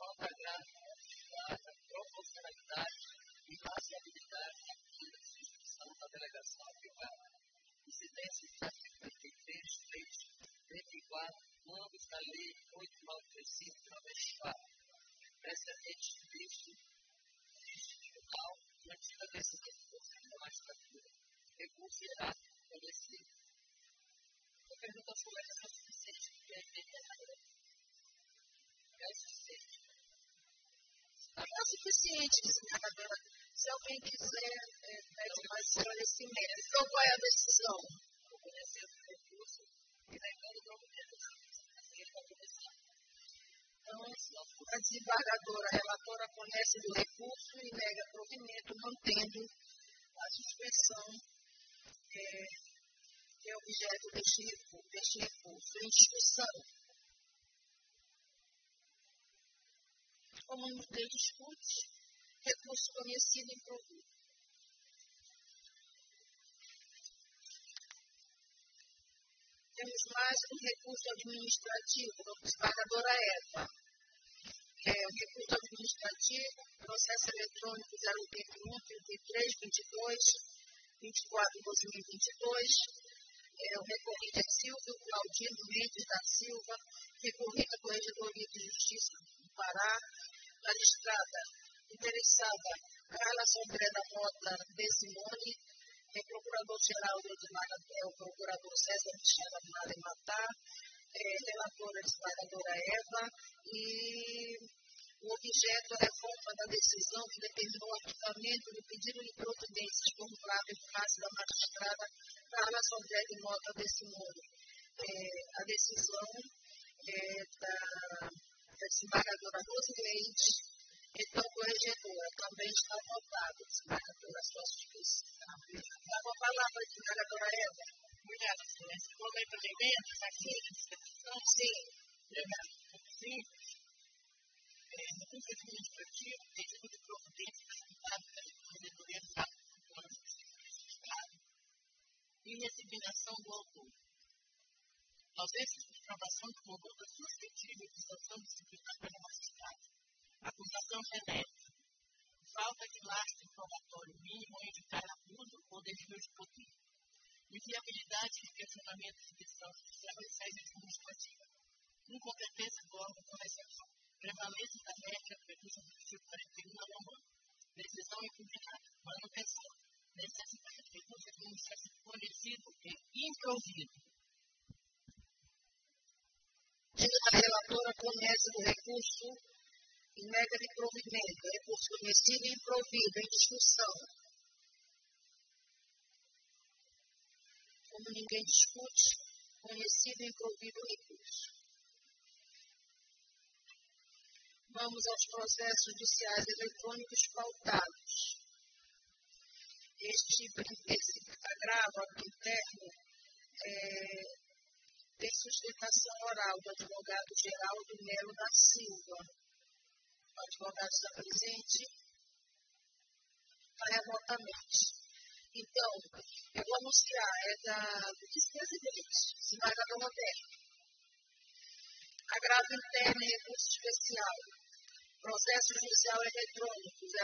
falta grave, justificada, proporcionalidade e racionalidade da instituição da delegação aplicada, incidência de artigo 33, 34, ambos da Lei 8.935 de 94. Precedente deste tribunal e antiga decisão do Conselho da Magistratura, recurso geral conhecido. A pergunta sobre a decisão suficiente que é imediata. É suficiente. Não é suficiente, senadora, se alguém quiser pede mais esclarecimento. Então, qual é a decisão? Eu conheci o recurso e negando o nome de Então, a desembargadora relatora conhece do recurso e nega provimento, mantendo a suspensão que é objeto deste recurso. Em discussão. Como ninguém discute, recurso conhecido e provado. Temos mais um recurso administrativo, a desembargadora Eva. O recurso administrativo, processo eletrônico 021, 23, 22, 24, 2022. O recorrido é Silvio Claudino Mendes da Silva, recorrido à Corregedoria de Justiça do Pará, magistrada interessada Carla Sodré da Mota de Simone, procurador-geral é o procurador César Michela Malen Matar, relatora desembargadora Eva, e o objeto é a reforma da decisão que determinou o arquivamento do pedido de providências formulado em face da magistrada Carla Sodré de Mota de Simone. A decisão da desembargadora Rosileira, então, corregedora, também está votado, desembargadora, a sua suspensão. Dá uma palavra, desembargadora Eva. Obrigada, senhora. Esse momento de eventos aqui, a discussão, sim. Obrigada. Sim. No curso administrativo, pedido de providência apresentado pela Corregedoria do Estado e resignação do autor. Ausência de comprovação do conduta suscetível de sanção disciplinar pelo magistrado. Acusação genérica. Falta de lastro informatório mínimo a indicar abuso ou desvio de poder. Inviabilidade de questionamento de decisão judicial e saída administrativa. Incompetência do órgão correcional. Prevalência da média prevista no artigo 41 da norma. Decisão impugnada. Manutenção. Necessidade de recurso administrativo conhecido e introduzido. A relatora conhece do recurso e nega de provimento, recurso conhecido e improvido, em discussão. Como ninguém discute, conhecido e improvido recurso. Vamos aos processos judiciais eletrônicos pautados. Esse agravo interno tem sustentação oral do advogado Geraldo Melo da Silva. O advogado está presente remotamente. Então, eu vou anunciar, do vice-presidente, desembargador Roberto. Agravo interno e recurso especial. Processo Judicial Eletrônico 0858-2009,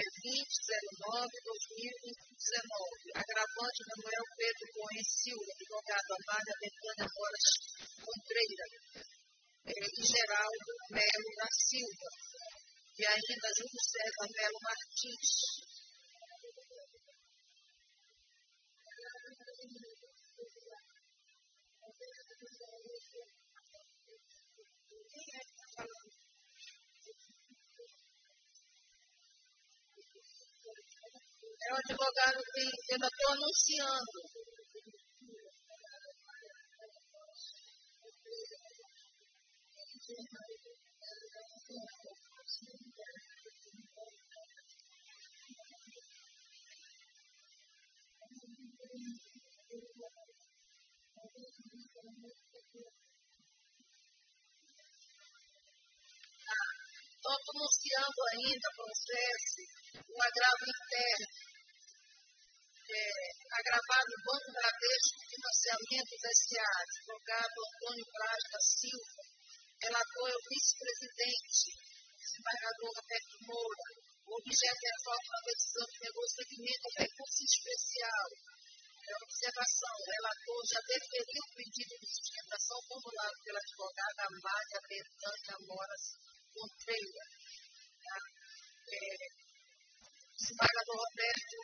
2009-2019, agravante Manuel Pedro Cohen Silva, advogado Amália Betânia Moras Contreira e Geraldo Melo da Silva, e ainda Júlio César Melo Martins. É o advogado que eu ainda estou anunciando. Estou pronunciando ainda o processo, o agravo interno, agravado no Banco Bradesco Financiamento S.A., advogado Antônio Braz da Silva, relator é o vice-presidente, desembargador Roberto Moura, o objeto é a forma da decisão que negou seguimento ao recurso especial. É observação, o relator já deferiu o pedido de sustentação formulado pela advogada Amália Betânia Moras Contreira. Desembargador Roberto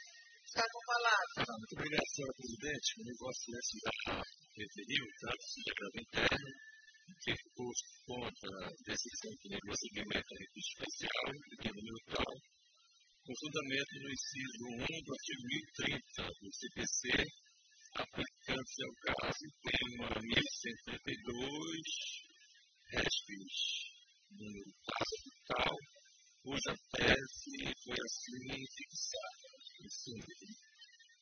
está com a palavra. Muito obrigado, senhora presidente. O negócio já referiu, trata-se de agravo interno, que ficou contra a decisão que negou seguimento ao recurso especial, pedido no tal, com fundamento no inciso 1 do artigo 1030 do CPC, aplicando-se ao caso tema 1132, respis, no caso total, cuja tese foi assim fixada.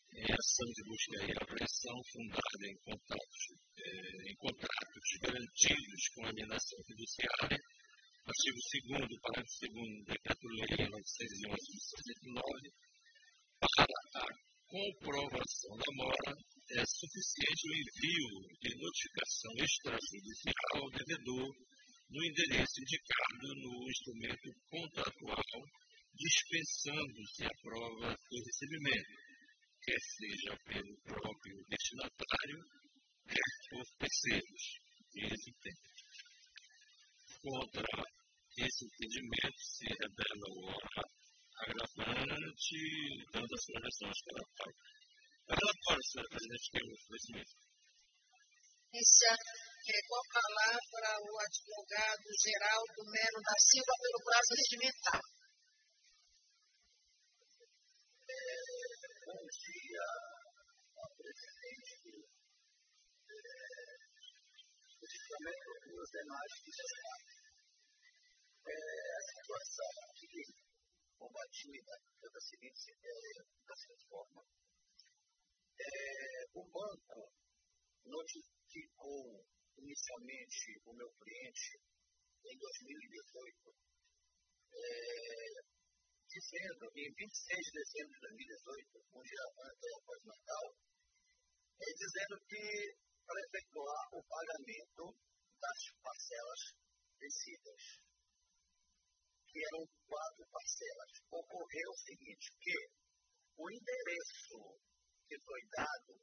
Em ação de busca e apreensão fundada em contratos garantidos com a alienação fiduciária, artigo 2º, parágrafo 2º do Decreto-Lei nº 911 de 69, para a comprovação da mora, é suficiente o envio de notificação extrajudicial ao devedor no endereço indicado no instrumento contratual, dispensando-se a prova do recebimento, quer seja pelo próprio destinatário, quer por terceiros, Contra esse entendimento se revela o agravante dando as projeções para a pauta. Relatório, senhora presidente, tem um conhecimento. Com a palavra o advogado Geraldo Melo da Silva pelo prazo regimental. Bom dia ao presidente, especificamente para os demais que já sabem. A situação aqui combatida da seguinte forma. O banco notificou inicialmente o meu cliente em 2018, dizendo que em 26 de dezembro de 2018, um dia antes após Natal, dizendo que para efetuar o pagamento das parcelas vencidas, que eram 4 parcelas, ocorreu o seguinte, que o endereço que foi dado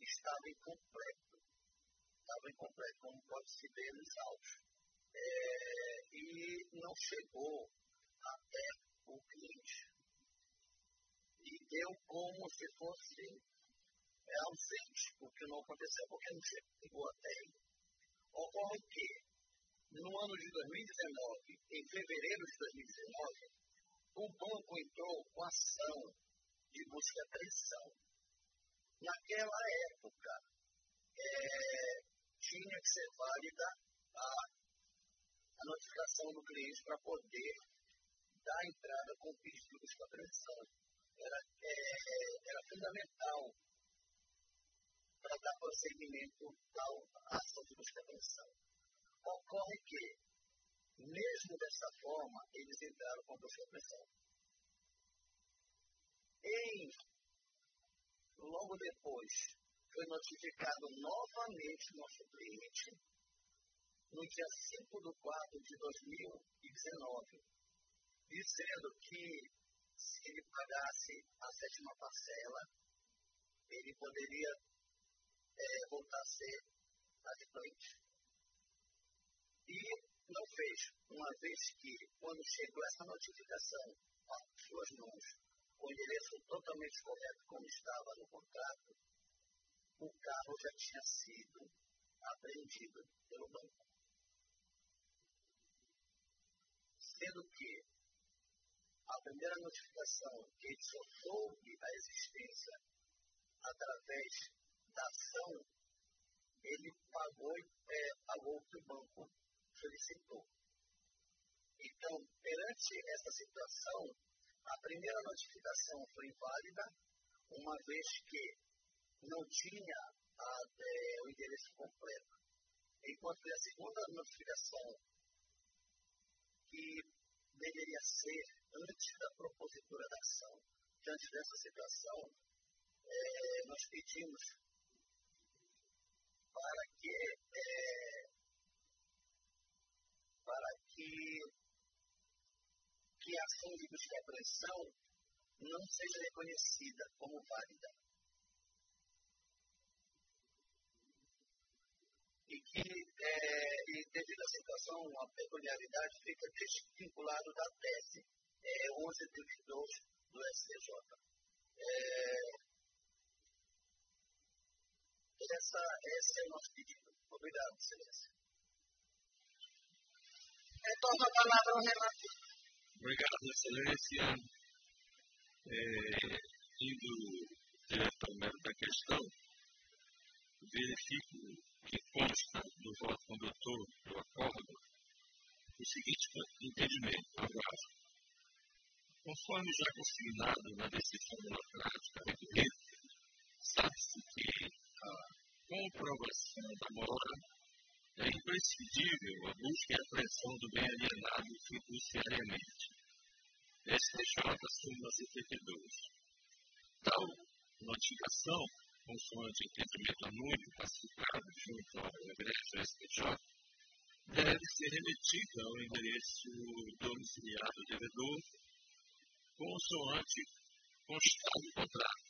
estava incompleto, como pode se ver nos autos, e não chegou até o cliente, e deu como se fosse ausente, o que não aconteceu, porque não chegou até ele. Ocorre que, no ano de 2019, em fevereiro de 2019, o banco entrou com ação de busca e apreensão. Naquela época, tinha que ser válida a notificação do cliente para poder dar entrada com o pedido de busca e apreensão. Era fundamental para dar prosseguimento à ação de busca e apreensão. Ocorre que, mesmo dessa forma, eles entraram com busca e apreensão. Logo depois, foi notificado novamente nosso cliente no dia 5/4/2019, dizendo que se ele pagasse a 7ª parcela, ele poderia voltar a ser adimplente. E não fez, uma vez que, quando chegou essa notificação às suas mãos, o endereço totalmente correto como estava no contrato, o carro já tinha sido apreendido pelo banco. Sendo que a primeira notificação que ele só soube a existência através da ação, ele pagou, pagou o que o banco solicitou. Então, perante essa situação, a primeira notificação foi inválida, uma vez que não tinha o endereço completo. Enquanto que a segunda notificação, que deveria ser antes da propositura da ação, diante dessa situação, nós pedimos para que a ação de busca e apreensão não seja reconhecida como válida. E que, devido à situação, a peculiaridade fica desvinculada da tese 1132 do STJ. Esse é o nosso pedido. Obrigado, Excelência. Retorno a palavra ao relator. Obrigado, Excelência. Indo diretamente da questão, verifico que consta do voto condutor do acordo o seguinte entendimento. Agora, conforme já consignado na decisão monocrática recorrente, sabe-se que a comprovação da mora é imprescindível a busca e apreensão do bem alienado fiduciariamente. STJ, súmula 72. Tal notificação, consoante entendimento anúnio classificado junto ao regresso do STJ, deve ser remetida ao endereço domiciliar do devedor, consoante constado do contrato,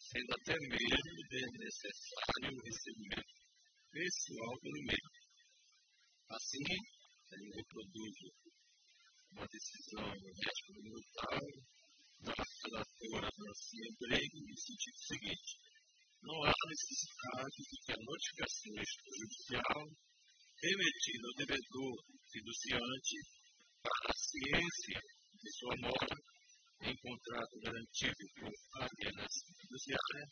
sendo até mesmo desnecessário o recebimento pessoal pelo mesmo. Assim, eu reproduzo uma decisão no resto do meu da relatora Francinha Brego, no sentido seguinte: não há necessidade de que a notificação extrajudicial remetida ao devedor fiduciante para a ciência de sua mora em contrato garantido por alienação fiduciária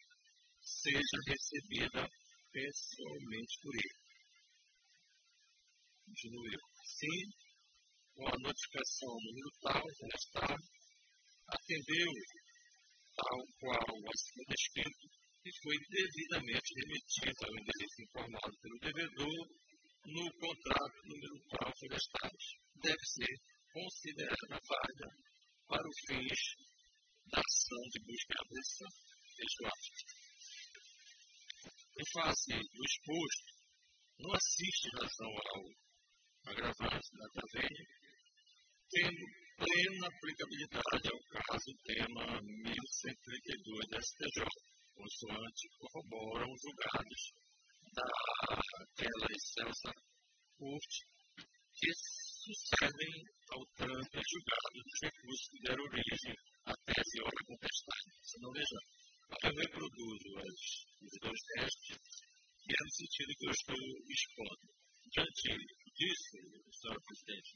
seja recebida pessoalmente por ele. Continue assim, com a notificação número tal, restar, atendeu tal qual o assunto escrito e foi devidamente remetida ao endereço informado pelo devedor no contrato número tal forestado. Deve ser considerada válida para os fins da ação de busca e apreensão. Em face do exposto, não assiste razão ao agravante da tabela, tendo plena aplicabilidade ao caso tema 1132 da STJ, consoante corroboram os julgados daquela excelsa corte que sucedem ao trânsito julgado dos recursos que deram origem à tese ora contestada. Se não veja, eu reproduzo os dois testes, e é no sentido que eu estou expondo. Diante disso, senhora presidente,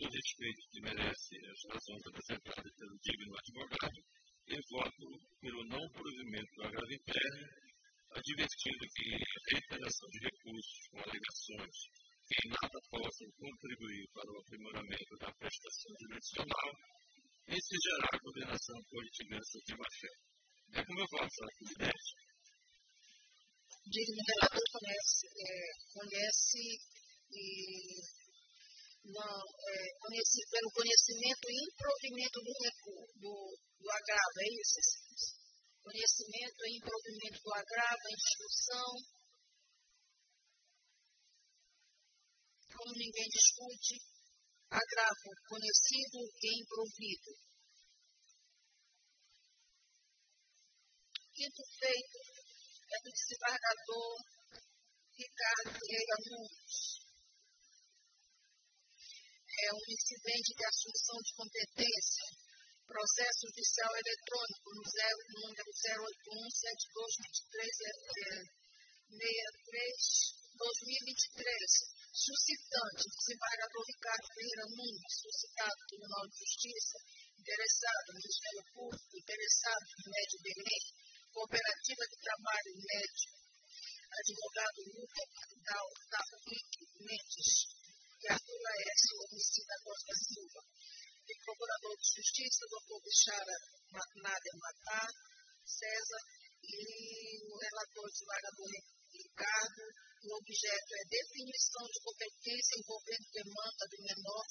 do respeito que merece as razões apresentadas pelo digno advogado, eu voto pelo não provimento do agravo interno, advertindo que a reiteração de recursos com alegações que em nada possam contribuir para o aprimoramento da prestação jurisdicional exigerá a condenação por litigância de má-fé. É como eu falo, senhora presidente. Digno relator conhece pelo conhecimento e improvimento do agravo, é isso? conhecimento em provimento do agravo, em discussão. Como ninguém discute, agravo conhecido e improvido. Quinto feito é do desembargador Ricardo Ferreira Nunes. É um incidente de assunção de competência, processo judicial eletrônico número 081722363, suscitante, desembargador Ricardo Ferreira Nunes, suscitado Tribunal de Justiça, interessado no Ministério Público, interessado no Médio Belém, cooperativa de trabalho médio, advogado Luta da Octavo Henrique Mendes, e Arthur Laércio Homicida Costa Silva, e procurador de Justiça, doutor Bixara Nádia Matar, César, e o relator desembargador Ricardo. O objeto é definição de competência envolvendo demanda do menor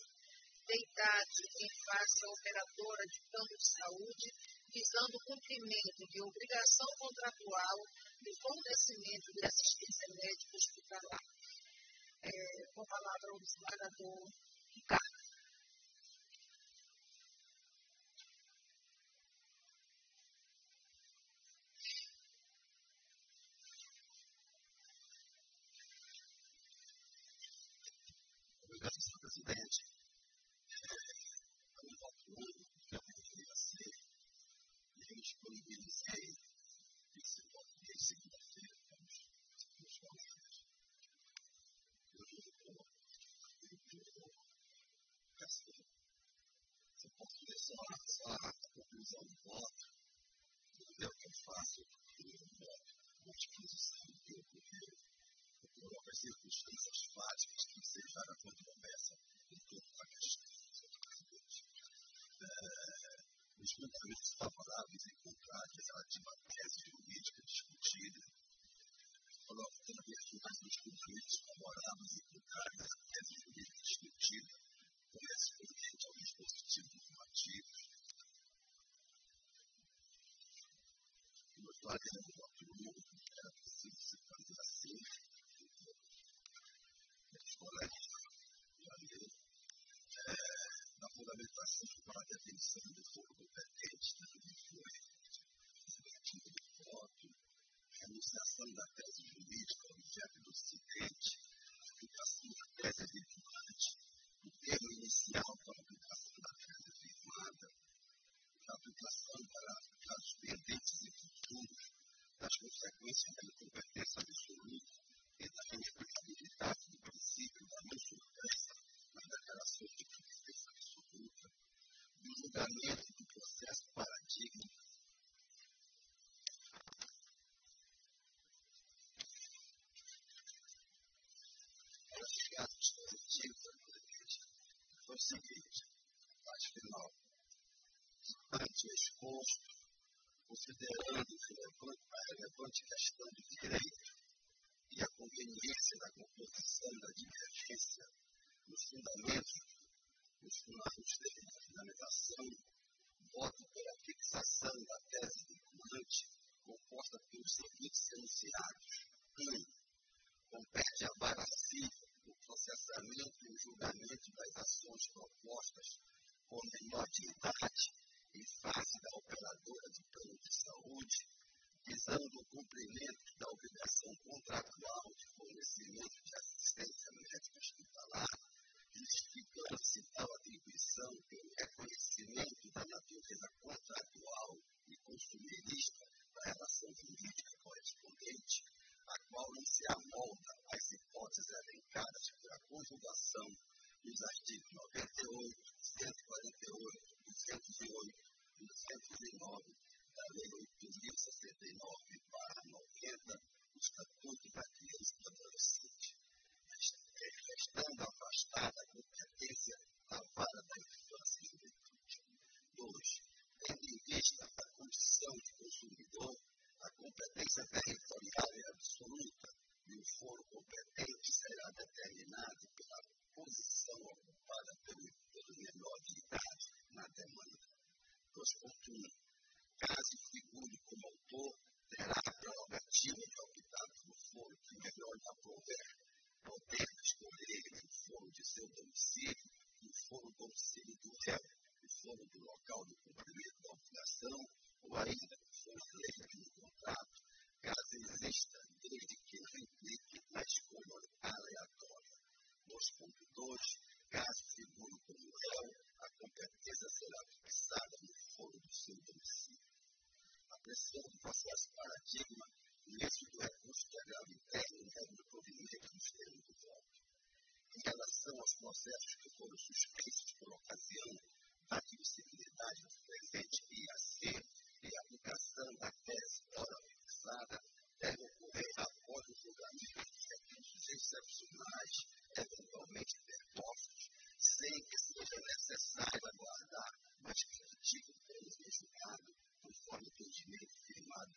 de idade em face à operadora de plano de saúde, visando o cumprimento de obrigação contratual de fornecimento de assistência médica hospitalar. Com a palavra ao desembargador Ricardo. Presidente, eu me calculo que eu poderia ser, e eu disponibilizei esse português segunda-feira para os colegas. Eu estou pensando, se eu posso ver só a conclusão do voto, entendeu? Que eu faço um voto com disposição do que eu poderia. Por algumas circunstâncias fáticas que ensejaram a controvérsia em torno da questão dos partidos. Os fundamentos favoráveis e contrários relativos à tese jurídica discutida, coloco também aqui mais os fundamentos favoráveis e contrários à tese jurídica discutida, correspondente aos dispositivos normativos. No quadro do apoio, era possível se fazer assim. Na fundamentação para a definição do foro competente, também foi objeto do voto, renunciação da tese jurídica, objeto do incidente, aplicação da tese vinculante, o termo inicial para a aplicação da tese firmada, a aplicação para casos pendentes e futuros, das consequências da incompetência absoluta. E da responsabilidade do princípio da não surpresa nas declarações de competência absoluta, do julgamento do processo paradigma. Para chegar aos dispositivos, foi o seguinte: parte final. Ante o exposto, considerando a relevante questão do direito, e a conveniência da composição da divergência nos fundamentos, nos termos da fundamentação, voto pela fixação da tese vinculante composta pelos seguintes enunciados. 1. Compete à vara civil o processamento e o julgamento das ações propostas por menor de idade em face da operadora de plano de saúde, visando o cumprimento da obrigação contratual de fornecimento de assistência médica hospitalar, justificando-se tal atribuição pelo reconhecimento da natureza contratual e consumerista da relação jurídica correspondente, a qual não se amolda às hipóteses elencadas pela conjugação dos artigos 98, 148, 208 e 209. Da Lei 8.069/90, o Estatuto da Criança e do Adolescente, restando afastada a competência da vara da infância e juventude. 2. Tendo em vista a condição de consumidor, a competência territorial é absoluta e o foro competente será determinado pela posição ocupada pelo menor de idade na demanda. 2.1. caso figure como autor, terá a prerrogativa de optar pelo foro que melhor lhe aprouver, podendo escolher entre o foro de seu domicílio e o foro do domicílio do réu, o foro do local do cumprimento da obrigação ou ainda o foro eleito no contrato, caso exista, desde que não implique a escolha aleatória. Nos pontos 2, caso figure como réu, a competência será fixada no foro do seu domicílio. A pressão do processo paradigma, início do recurso federal interno e regra proveniente do externo do voto. Em relação aos processos que foram suspensos por ocasião da admissibilidade do presente IAC e a aplicação da tese oral fixada, deve ocorrer após o julgamento de recursos excepcionais, eventualmente interpostos, sem que seja necessário aguardar, mas que o título pelo investigado, conforme o entendimento firmado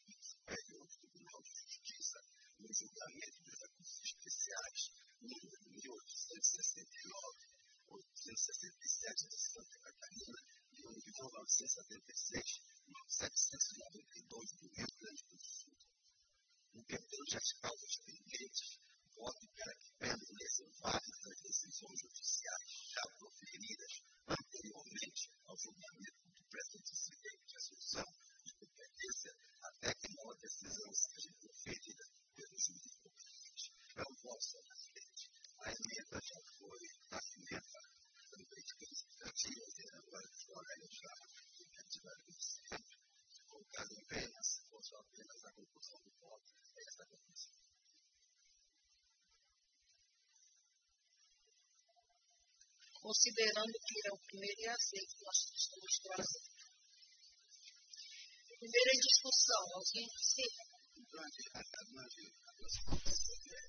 pelo Superior Tribunal de Justiça no julgamento dos recursos especiais número 1869, 867 de Santa Catarina e 1976, 792 do Rio Grande do Sul. O perdão das causas pendentes pode para que permaneçam várias das decisões judiciais já proferidas anteriormente ao julgamento do presente incidente de assunção de competência até que uma decisão seja proferida pelo juiz competente. É o vosso presidente. A emenda já foi assinada também de consultativas e agora de horário já efetivamente. O caso apenas, ou só apenas a conclusão do voto, é essa conclusão. Considerando que é o primeiro IAC que nós estamos trazendo. Primeira discussão, alguém precisa? Então, nesse caso, a competência é a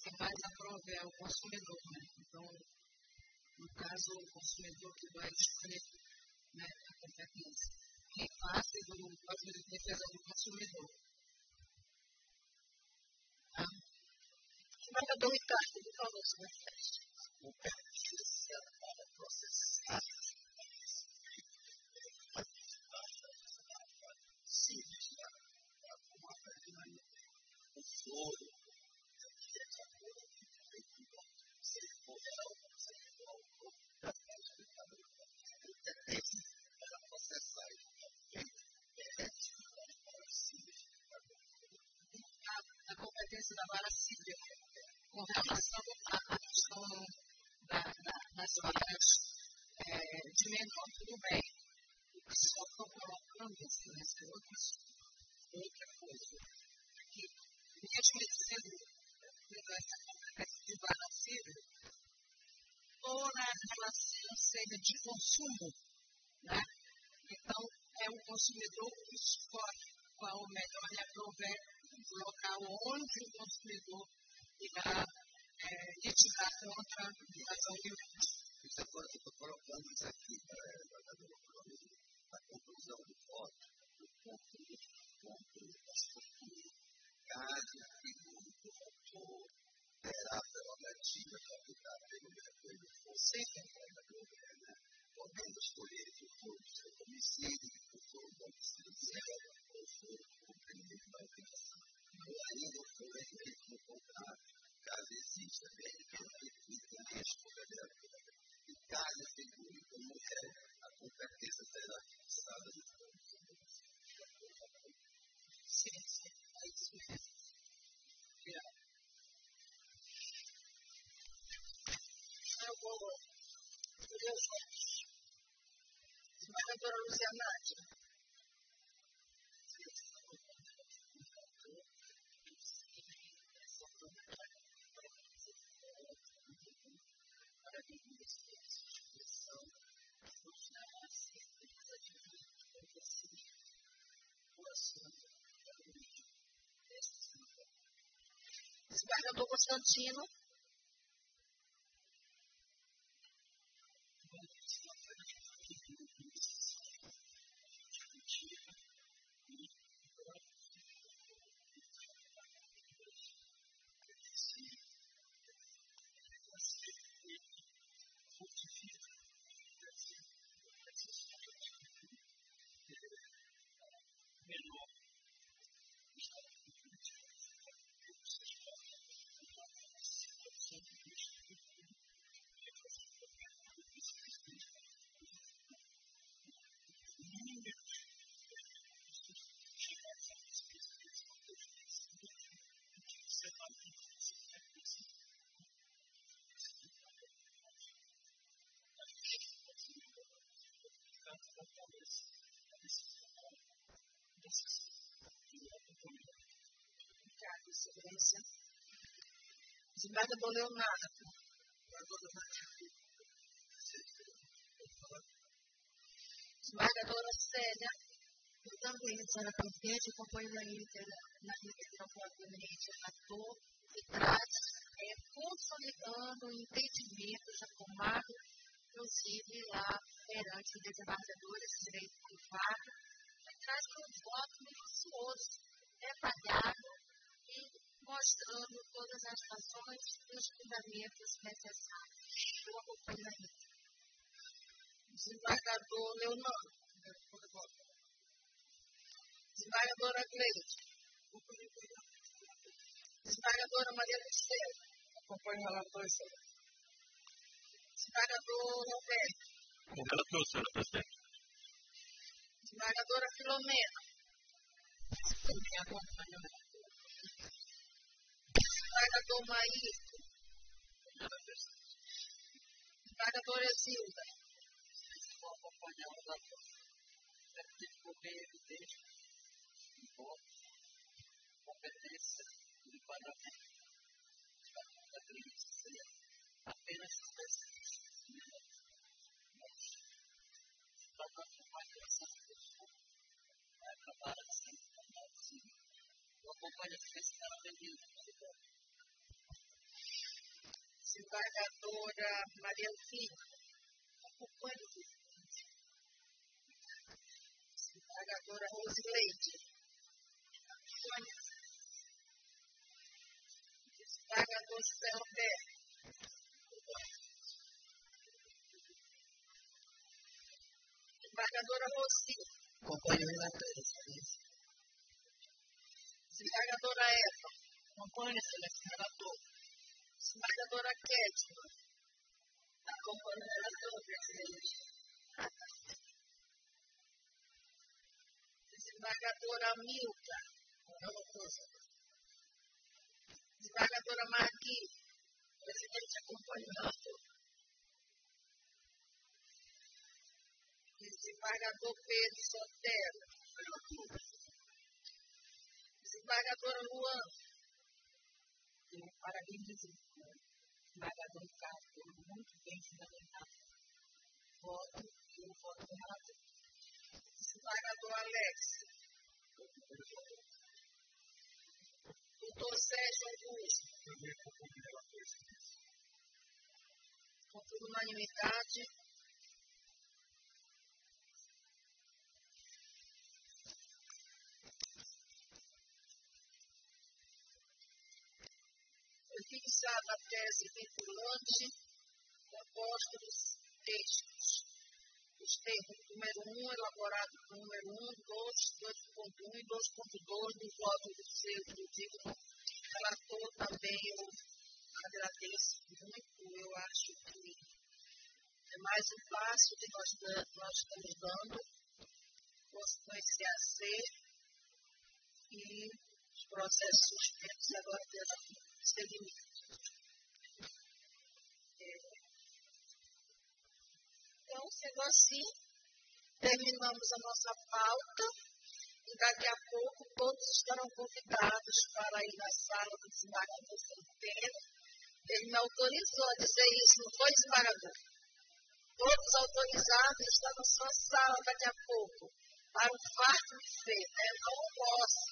que mais aprova é o consumidor, né? Então, no caso, o consumidor que vai escolher, né, a competência. Em face do Código de Defesa do Consumidor. Tá? Senador Ricardo, por favor, se manifeste. O perfil social para processar os clientes para Ouro, que é de acordo com o direito, se ele for real, se ele for autor, já faz o ditador. O que é esse? Para processar e feito, permite a vara cívica. A competência da vara cívica com relação à questão das varas de menor, tudo bem. O que só estou colocando isso, né? Outra coisa. Mesmo sendo essa competência de vara cívica, toda a relação seja de consumo, né? Então, é o consumidor que escolhe qual o melhor lhe aprouver, o local onde o consumidor irá retirada outra razão violenta. Isso é o que estou colocando isso aqui para a conclusão do voto, do ponto de caso que o autor terá a prerrogativa de aplicar pelo governo, ou sem conta do governo, podendo escolher o autor do seu homicídio, o autor do homicídio zero, o autor do crime da operação, ou ainda for eleito no contrato, caso exista a escolha da vida. E caso figure como é, a competência será fixada no contrato. Sim. É isso mesmo. Eu vou ler os votos. Mas a doutora Luciana, Desembargador Constantino. Desembargador Leonardo. Desembargadora Célia, portanto, isso era consciente, acompanho da intervenção com a gabinete relator, que traz, consolidando o entendimento já formado, inclusive lá perante os desembargadores de direito privado, que traz um voto minucioso, detalhado e mostrando todas as razões e os fundamentos necessários. Eu acompanho a gente. Desembargador Leonardo. Desembargadora Gleide. Desembargadora Maria Cristina. Acompanho o relator, senhor. Desembargador Roberto. Relator, senhora presidente. Desembargadora Filomena. Desembargador Maí. Desembargadora Zilda. Vou acompanhar o relator. É porque ficou bem evidente o voto, competência do parlamento. Apenas os especialistas de mas está dando uma relação de futuro para acabar a ciência. Eu acompanho a felicidade da minha vida. Desembargadora Maria Filho, acompanho o presidente. Desembargadora Rosileira, acompanho. Desembargador José Roberto. Desembargadora Rocinha. Acompanho o relator. Desembargadora Eva. Acompanho o relator. Desembargadora Kétima. Acompanho o relator, presidente. Desembargadora Milta. Desembargadora Magui. Presidente, acompanho o relator. Desembargador Pedro Sotero. Desembargadora Luan. Parabéns, desembargador Ricardo, muito bem fundamentado. Voto e o voto errado. Desembargador Alex. Doutor processo alguns. Com unanimidade. Foi fixada a tese vinculante composta dos textos. Os termos número 1, elaborado com número 1, 2.1 e 2.2 dos votos do seu pedido. Relator também, eu agradeço muito, eu acho que é mais um passo que nós estamos dando, consequência a ser, e os processos suspensos agora terão seguimento. Então, sendo assim, terminamos a nossa pauta e daqui a pouco todos estarão convidados para ir na sala do desembargador Santarém. Ele me autorizou a dizer isso, não foi, desembargador? Todos autorizados estão na sua sala daqui a pouco para o quarto de ser, né? Não posso.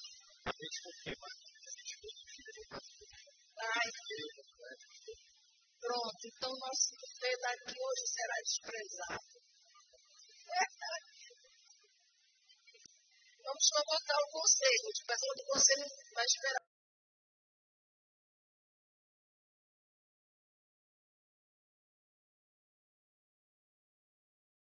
Ai, pronto, então o nosso buffet daqui hoje será desprezado. Vamos convocar o conselho, o pessoal do conselho vai esperar.